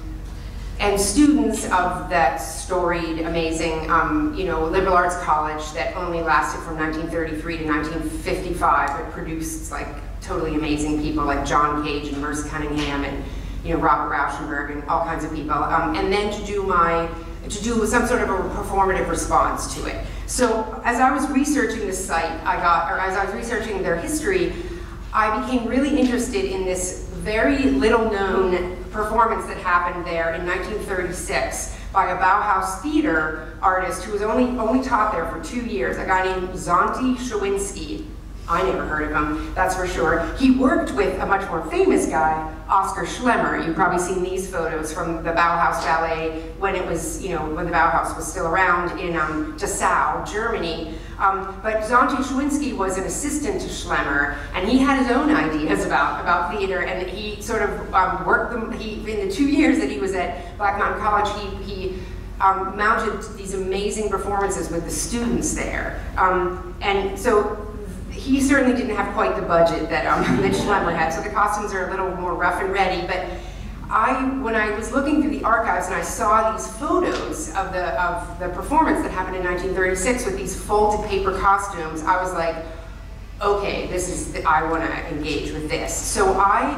and students of that storied, amazing, um, you know, liberal arts college that only lasted from nineteen thirty-three to nineteen fifty-five, but produced like totally amazing people like John Cage and Merce Cunningham and, you know, Robert Rauschenberg and all kinds of people, um, and then to do my, to do some sort of a performative response to it. So as I was researching this site, I got, or as I was researching their history, I became really interested in this very little known performance that happened there in nineteen thirty-six by a Bauhaus theater artist who was only, only taught there for two years, a guy named Xanti Schawinsky. I never heard of him, that's for sure. He worked with a much more famous guy, Oscar Schlemmer. You've probably seen these photos from the Bauhaus Ballet when it was, you know, when the Bauhaus was still around in um, Dessau, Germany. Um, but Xanti Schawinsky was an assistant to Schlemmer, and he had his own ideas about, about theater, and he sort of um, worked them, he, in the two years that he was at Black Mountain College, he, he um, mounted these amazing performances with the students there. Um, and so, he certainly didn't have quite the budget that um, that Schlemmer had, so the costumes are a little more rough and ready. But I, when I was looking through the archives and I saw these photos of the of the performance that happened in nineteen thirty-six with these folded paper costumes, I was like, okay, this is the, I want to engage with this. So I,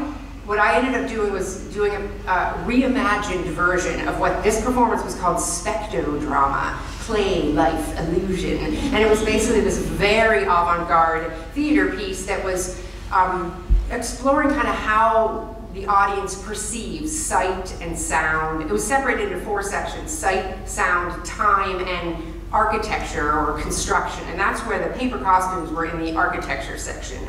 what I ended up doing was doing a, a reimagined version of what this performance was called, Spectro-drama. Play, life, illusion. And it was basically this very avant-garde theater piece that was um, exploring kind of how the audience perceives sight and sound. It was separated into four sections: sight, sound, time, and architecture or construction. And that's where the paper costumes were in the architecture section.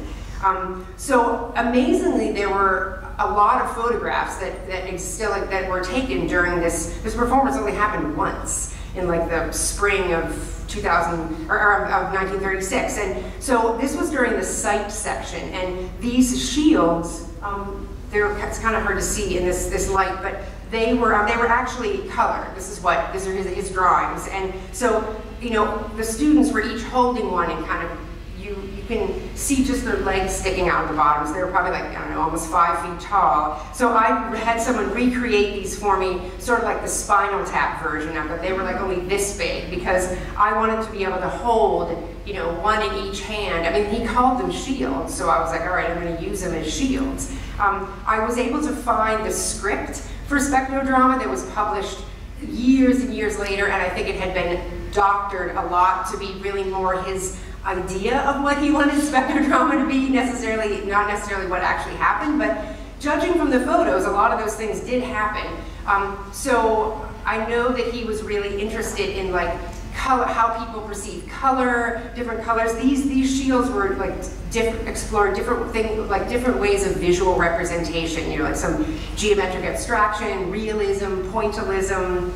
Um, so amazingly, there were a lot of photographs that, that, still, that were taken during this, this performance only happened once, in like the spring of two thousand, or, or of nineteen thirty-six. And so this was during the site section, and these shields, um, they're, it's kind of hard to see in this, this light, but they were, um, they were actually colored. This is what, these are his, his drawings. And so, you know, the students were each holding one, and kind of, you, you can see just their legs sticking out of the bottoms. They were probably like, I don't know, almost five feet tall. So I had someone recreate these for me, sort of like the Spinal Tap version of it. They were like only this big, because I wanted to be able to hold, you know, one in each hand. I mean, he called them shields, so I was like, all right, I'm gonna use them as shields. Um, I was able to find the script for Spectro-drama that was published years and years later, and I think it had been doctored a lot to be really more his idea of what he wanted Spectro-drama to be, necessarily, not necessarily what actually happened, but judging from the photos, a lot of those things did happen. Um, so I know that he was really interested in like color, how people perceive color, different colors. These these shields were like diff explored different things, like different ways of visual representation. You know, like some geometric abstraction, realism, pointillism.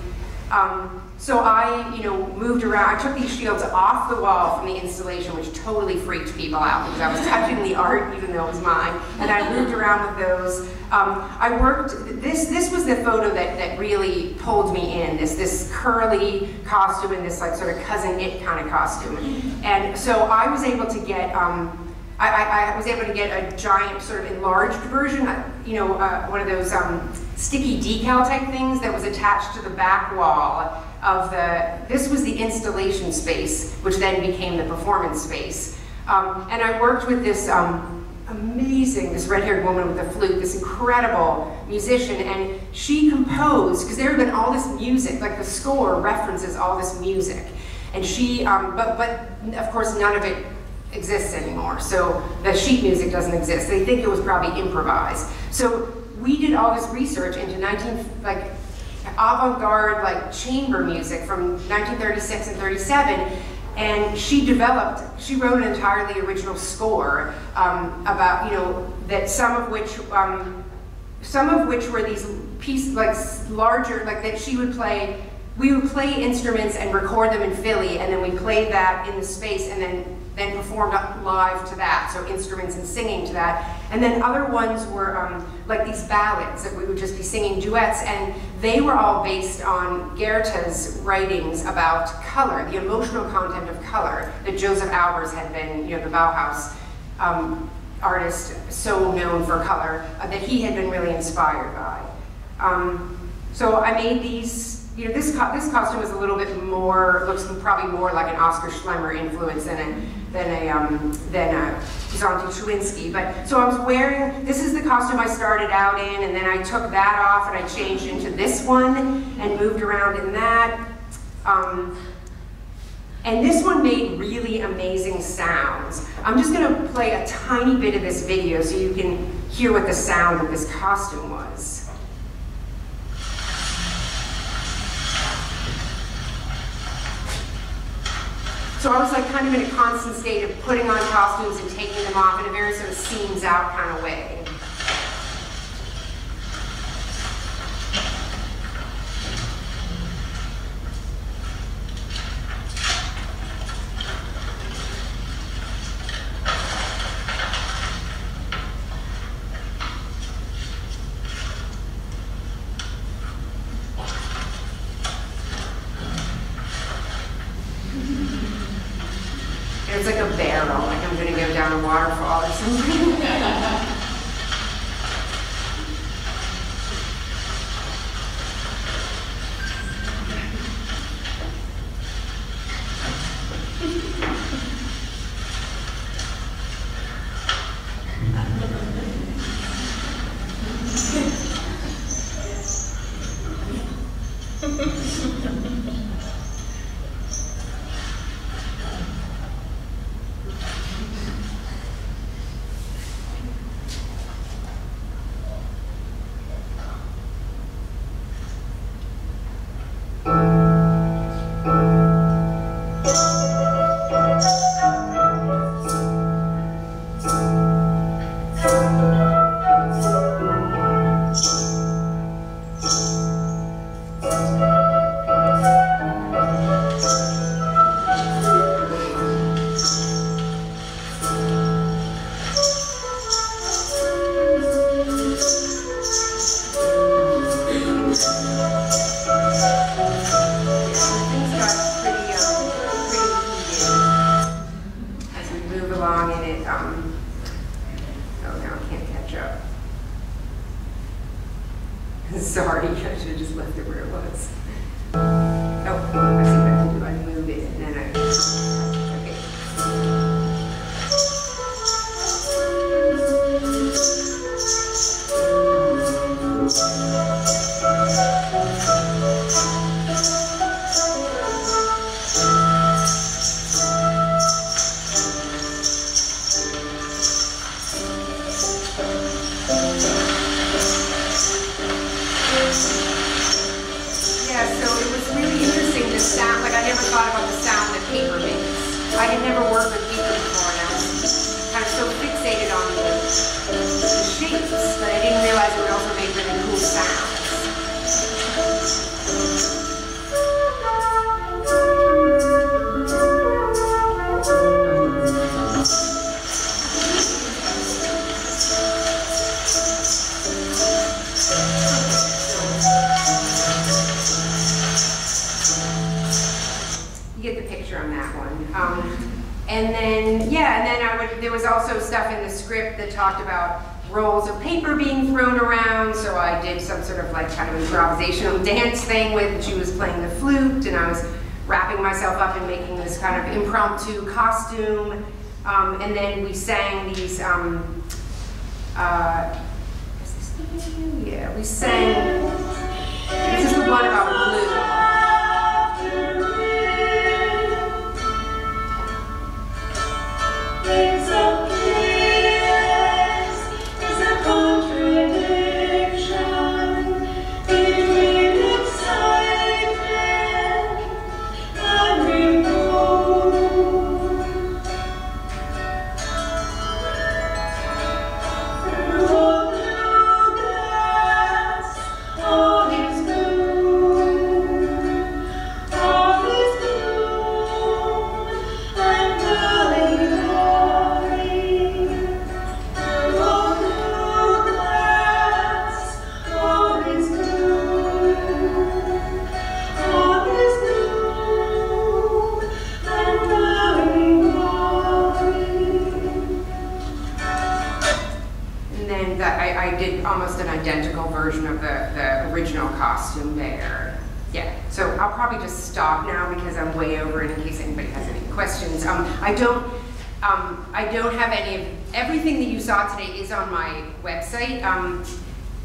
Um, So I, you know, moved around. I took these shields off the wall from the installation, which totally freaked people out because I was touching the art, even though it was mine. And I moved around with those. Um, I worked. This this was the photo that that really pulled me in. This this curly costume and this like sort of cousin it kind of costume. And so I was able to get. Um, I, I was able to get a giant sort of enlarged version, you know, uh, one of those um, sticky decal type things that was attached to the back wall of the, this was the installation space, which then became the performance space. Um, and I worked with this um, amazing, this red-haired woman with the flute, this incredible musician, and she composed, because there had been all this music, like the score references all this music. And she, um, but, but of course none of it exists anymore, so the sheet music doesn't exist. They think it was probably improvised. So we did all this research into nineteen like avant-garde like chamber music from nineteen thirty-six and thirty-seven, and she developed, she wrote an entirely original score um, about, you know, that some of which um, some of which were these pieces, like larger, like that she would play, we would play instruments and record them in Philly, and then we played that in the space and then, then performed up live to that, so instruments and singing to that. And then other ones were um, like these ballads that we would just be singing duets, and they were all based on Goethe's writings about color, the emotional content of color, that Joseph Albers had been, you know, the Bauhaus um, artist so known for color, uh, that he had been really inspired by. Um, so I made these. You know, this, co this costume is a little bit more, looks probably more like an Oscar Schlemmer influence than a, than a, um, than a Xanti Schawinsky. But, so I was wearing, this is the costume I started out in, and then I took that off and I changed into this one and moved around in that. Um, and this one made really amazing sounds. I'm just gonna play a tiny bit of this video so you can hear what the sound of this costume was. So I was like kind of in a constant state of putting on costumes and taking them off in a very sort of seams out kind of way. Costume, um, and then we sang these. Um, uh, is this the video? Yeah, we sang. This is the one about blue. It's a kiss, it's a contradiction. Between excitement and remorse. Oh, and that I, I did almost an identical version of the, the original costume there. Yeah, so I'll probably just stop now because I'm way over, and in case anybody has any questions. Um, I don't, um, I don't have any of, everything that you saw today is on my website, um,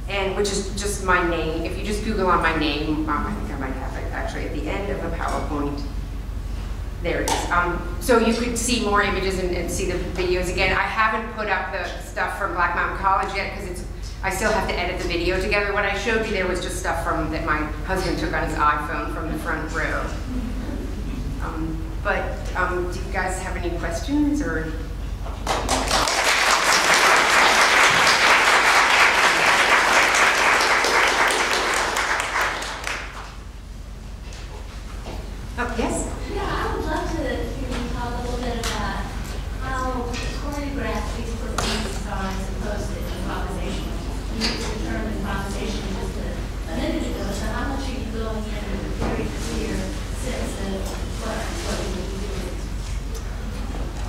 and which is just my name. If you just Google on my name, um, I think I might have it actually at the end of the PowerPoint. There it is. Um, so you could see more images and, and see the videos again. I haven't put up the stuff from Black Mountain College yet because it's, I still have to edit the video together. What I showed you there was just stuff from that my husband took on his iPhone from the front row. Um, but um, do you guys have any questions or? Oh, yes?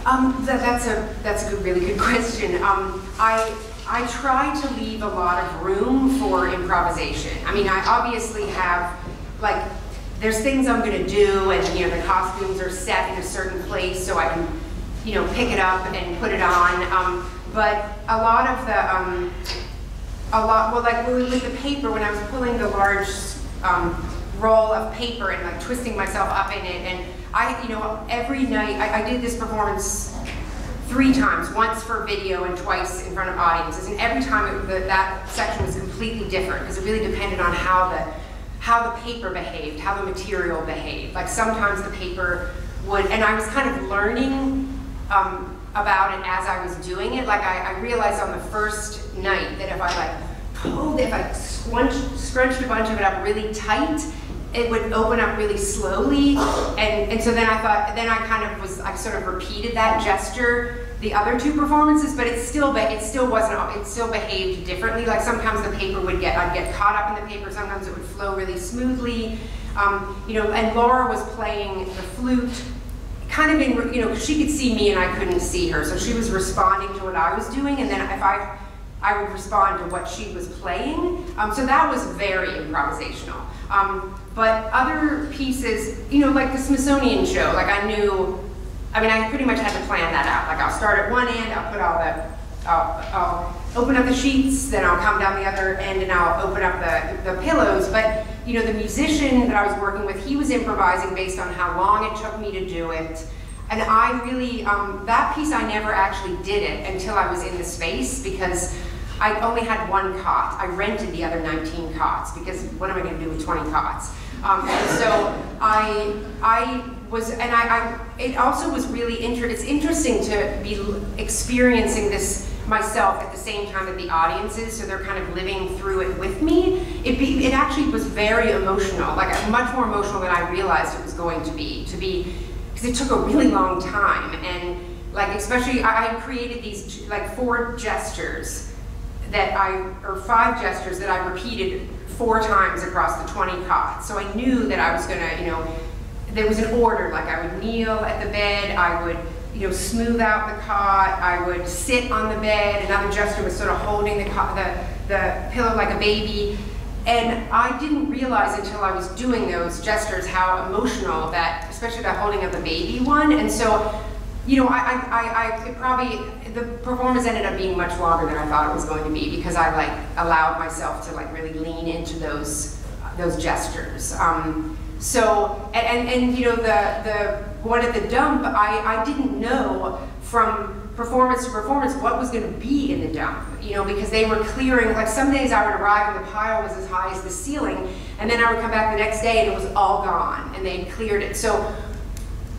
Um, that, that's a that's a good, really good question. Um, I I try to leave a lot of room for improvisation. I mean, I obviously have like there's things I'm going to do, and you know the costumes are set in a certain place, so I can you know pick it up and put it on. Um, but a lot of the um, a lot well like with the paper when I was pulling the large um, roll of paper and like twisting myself up in it and. I, you know, every night, I, I did this performance three times, once for video and twice in front of audiences, and every time it, the, that section was completely different, because it really depended on how the, how the paper behaved, how the material behaved. Like sometimes the paper would, and I was kind of learning um, about it as I was doing it. Like I, I realized on the first night that if I like pulled, if I scrunched, scrunched a bunch of it up really tight, it would open up really slowly, and, and so then I thought, then I kind of was, I sort of repeated that gesture the other two performances, but it still, but it still wasn't, it still behaved differently. Like sometimes the paper would get, I'd get caught up in the paper, sometimes it would flow really smoothly, um, you know, and Laura was playing the flute, kind of in, you know, she could see me and I couldn't see her, so she was responding to what I was doing, and then if I, I would respond to what she was playing, um, so that was very improvisational. Um, But other pieces, you know, like the Smithsonian show, like I knew, I mean, I pretty much had to plan that out. Like I'll start at one end, I'll put all the, I'll, I'll open up the sheets, then I'll come down the other end and I'll open up the, the pillows. But, you know, the musician that I was working with, he was improvising based on how long it took me to do it. And I really, um, that piece, I never actually did it until I was in the space because I only had one cot. I rented the other nineteen cots because what am I going to do with twenty cots? Um, and so I, I was, and I, I, it also was really inter it's interesting to be experiencing this myself at the same time that the audience is, so they're kind of living through it with me. It, be, it actually was very emotional, like much more emotional than I realized it was going to be, to be, because it took a really long time. And like, especially, I, I created these like four gestures that I, or five gestures that I repeated four times across the twenty cots. So I knew that I was gonna, you know, there was an order, like I would kneel at the bed, I would, you know, smooth out the cot, I would sit on the bed, another gesture was sort of holding the, cot, the, the pillow like a baby. And I didn't realize until I was doing those gestures how emotional that, especially that holding of the baby one. And so, you know, I, I, I it probably, the performance ended up being much longer than I thought it was going to be because I like allowed myself to like really lean into those those gestures. Um, so and, and and you know the the one at the dump, I I didn't know from performance to performance what was going to be in the dump. You know because they were clearing. Like some days I would arrive and the pile was as high as the ceiling, and then I would come back the next day and it was all gone and they cleared it. So.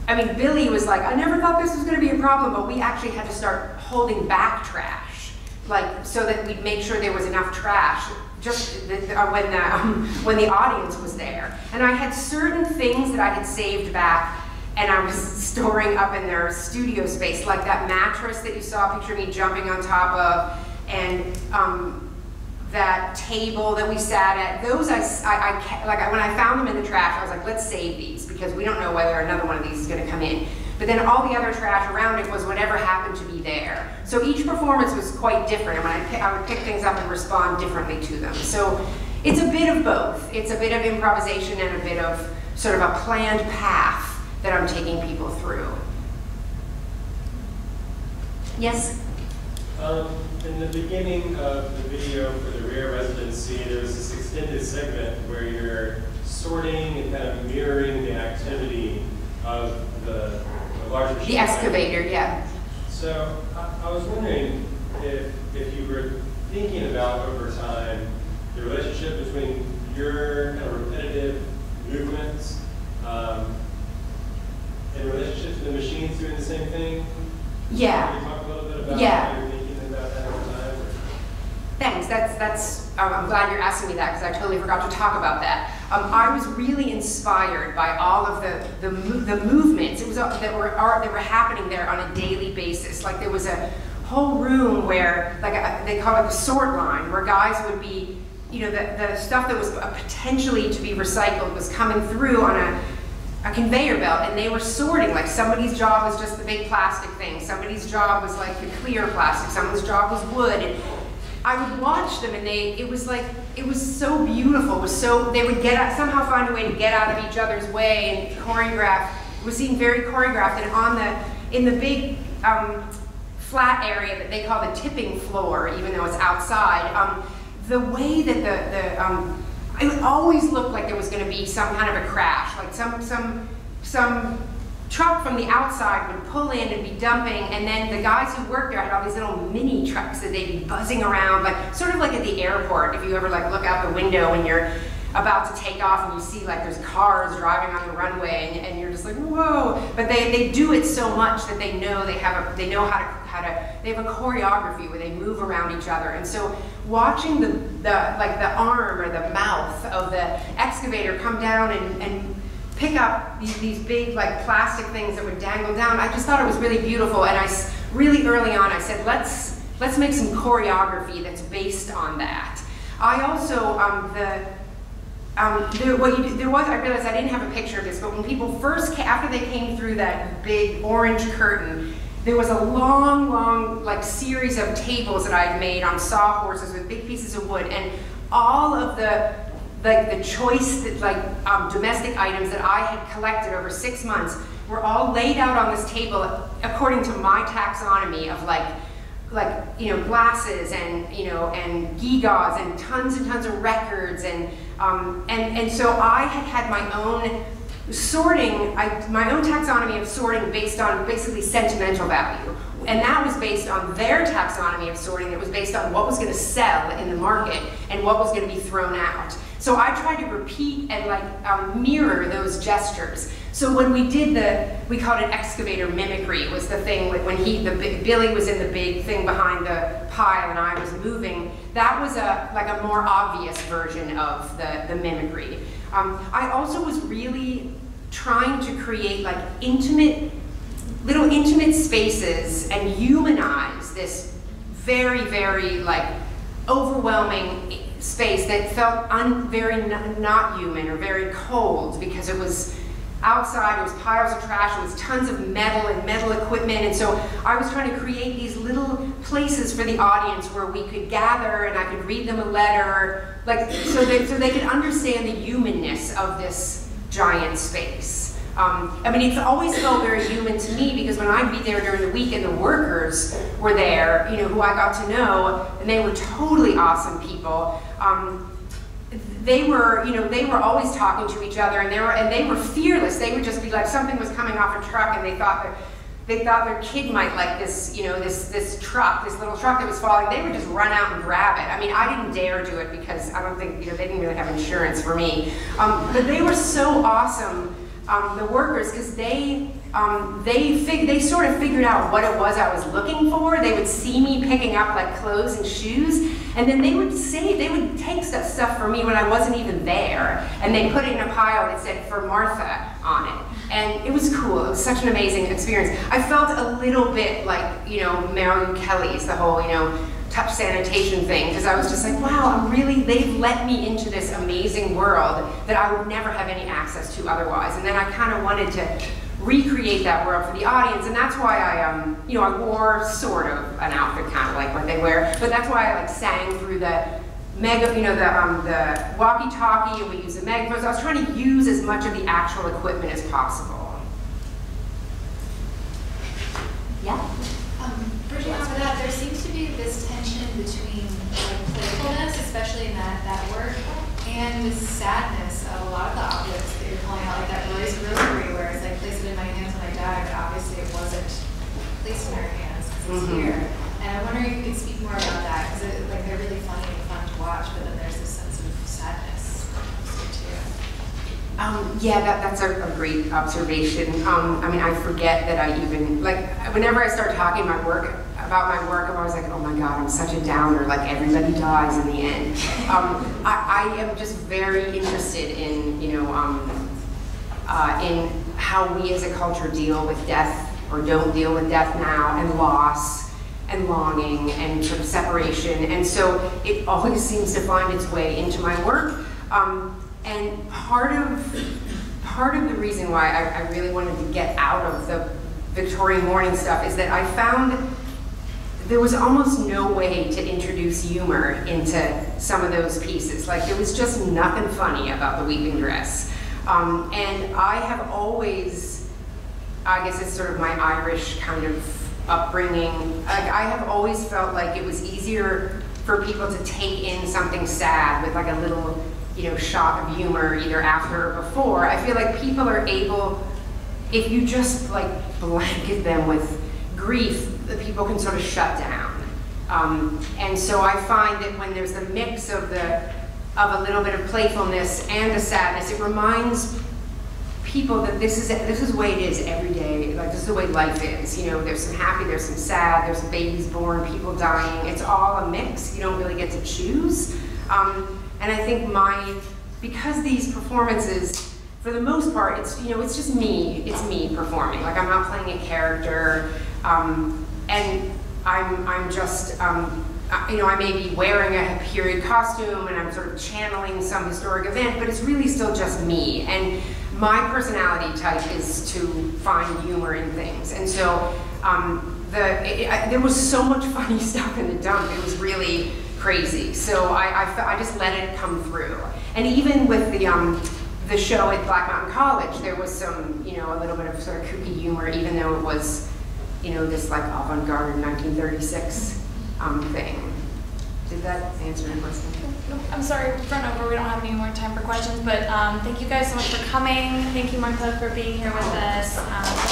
I mean, Billy was like, I never thought this was going to be a problem, but we actually had to start holding back trash, like so that we'd make sure there was enough trash just the, uh, when, the, um, when the audience was there. And I had certain things that I had saved back and I was storing up in their studio space, like that mattress that you saw, picture me jumping on top of, and um, that table that we sat at, those I, I, I kept, like I, when I found them in the trash, I was like, let's save these because we don't know whether another one of these is going to come in. But then all the other trash around it was whatever happened to be there. So each performance was quite different, and when I, pick, I would pick things up and respond differently to them. So it's a bit of both. It's a bit of improvisation and a bit of sort of a planned path that I'm taking people through. Yes? Um, in the beginning of the video for the Rare Residency, there was this extended segment where you're sorting and kind of mirroring the activity of the, the larger The excavator, line. Yeah. So I, I was wondering if, if you were thinking about over time the relationship between your kind of repetitive movements um, and relationships to the machines doing the same thing. Yeah. Can you talk a little bit about yeah. how you're thinking about that over time? Thanks. That's that's. Um, I'm glad you're asking me that because I totally forgot to talk about that. Um, I was really inspired by all of the the, the movements it was uh, that were art that were happening there on a daily basis. Like there was a whole room where, like a, they call it the sort line, where guys would be, you know, the the stuff that was potentially to be recycled was coming through on a. a conveyor belt, and they were sorting. Like somebody's job was just the big plastic thing, somebody's job was like the clear plastic, someone's job was wood. And I would watch them, and they, it was like, it was so beautiful. It was so, they would get out, somehow find a way to get out of each other's way and choreograph. It was seen very choreographed, and on the, in the big um, flat area that they call the tipping floor, even though it's outside, um, the way that the, the um, it always looked like there was going to be some kind of a crash. Like some some some truck from the outside would pull in and be dumping, and then the guys who worked there had all these little mini trucks that they'd be buzzing around, like sort of like at the airport. If you ever like look out the window and you're about to take off and you see like there's cars driving on the runway, and, and you're just like whoa. But they they do it so much that they know they have a they know how to how to they have a choreography where they move around each other. And so watching the, the like the arm or the mouth of the excavator come down and, and pick up these, these big like plastic things that would dangle down, I just thought it was really beautiful. And I really early on I said let's let's make some choreography that's based on that. I also um, the Um, there, what you do, there was, I realized I didn't have a picture of this, but when people first, came, after they came through that big orange curtain, there was a long, long, like series of tables that I had made on sawhorses with big pieces of wood, and all of the, like the choice, that, like um, domestic items that I had collected over six months were all laid out on this table according to my taxonomy of like, like you know glasses and you know and gewgaws and tons and tons of records and. Um, and, and so I had had my own sorting, I, my own taxonomy of sorting based on basically sentimental value. And that was based on their taxonomy of sorting. It was based on what was going to sell in the market and what was going to be thrown out. So I tried to repeat and like um, mirror those gestures. So when we did the, we called it excavator mimicry, was the thing when he, the Billy was in the big thing behind the pile and I was moving. That was a like a more obvious version of the, the mimicry. Um, I also was really trying to create like intimate, little intimate spaces and humanize this very, very like overwhelming space that felt un, very n not human or very cold because it was outside, it was piles of trash, it was tons of metal and metal equipment. And so I was trying to create these little places for the audience where we could gather and I could read them a letter, like so that so they could understand the humanness of this giant space. Um, I mean, it's always felt very human to me because when I'd be there during the week and the workers were there, you know, who I got to know, and they were totally awesome people. Um, They were, you know, they were always talking to each other, and they were, and they were fearless. They would just be like, something was coming off a truck, and they thought that, they thought their kid might like this, you know, this this truck, this little truck that was falling. They would just run out and grab it. I mean, I didn't dare do it because I don't think, you know, they didn't really have insurance for me. Um, but they were so awesome, um, the workers, because they. Um, they, fig they sort of figured out what it was I was looking for. They would see me picking up like clothes and shoes, and then they would say, they would take stuff, stuff for me when I wasn't even there, and they put it in a pile that said, "For Martha," on it. And it was cool, it was such an amazing experience. I felt a little bit like, you know, Marion Kelly's, the whole, you know, touch sanitation thing, because I was just like, wow, I'm really, they've let me into this amazing world that I would never have any access to otherwise. And then I kind of wanted to recreate that world for the audience, and that's why I, um, you know, I wore sort of an outfit, kind of like what they wear, but that's why I like sang through the mega, you know, the um, the walkie-talkie, and we use the megaphones. I was trying to use as much of the actual equipment as possible. Yeah. Um, bridging off of that, there seems to be this tension between like, playfulness, especially in that that work, and the sadness of a lot of the objects that you're calling out, like that rose rosary, where it's like place it in my hands when I die, but obviously it wasn't placed in our hands because it's here. And I wonder if you could speak more about that, because like they're really funny and fun to watch, but then there's this sense of sadness too. Um, yeah, that, that's a, a great observation. Um, I mean, I forget that I even like whenever I start talking my work about my work, I'm always like, oh my God, I'm such a downer, like everybody dies in the end. Um, I, I am just very interested in, you know, um, uh, in how we as a culture deal with death or don't deal with death now, and loss, and longing, and sort of separation. And so it always seems to find its way into my work. Um, and part of, part of the reason why I, I really wanted to get out of the Victorian mourning stuff is that I found there was almost no way to introduce humor into some of those pieces. Like, there was just nothing funny about the weeping dress. Um, and I have always, I guess it's sort of my Irish kind of upbringing, like, I have always felt like it was easier for people to take in something sad with like a little, you know, shot of humor either after or before. I feel like people are able, if you just like blanket them with grief, the people can sort of shut down. Um, and so I find that when there's the mix of the of a little bit of playfulness and a sadness, it reminds people that this is this is the way it is every day. Like, this is the way life is. You know, there's some happy, there's some sad, there's babies born, people dying. It's all a mix. You don't really get to choose. Um, and I think my, because these performances, for the most part, it's you know, it's just me. It's me performing. Like, I'm not playing a character. Um, and I'm, I'm just, um, you know, I may be wearing a period costume and I'm sort of channeling some historic event, but it's really still just me. And my personality type is to find humor in things. And so um, the, it, I, there was so much funny stuff in the dump. It was really crazy. So I, I, I just let it come through. And even with the, um, the show at Black Mountain College, there was some, you know, a little bit of sort of kooky humor, even though it was, you know, this like avant-garde nineteen thirty-six um, thing. Did that answer your question? I'm sorry, we've run over. We don't have any more time for questions, but um, thank you guys so much for coming. Thank you, Martha, for being here with us. Um,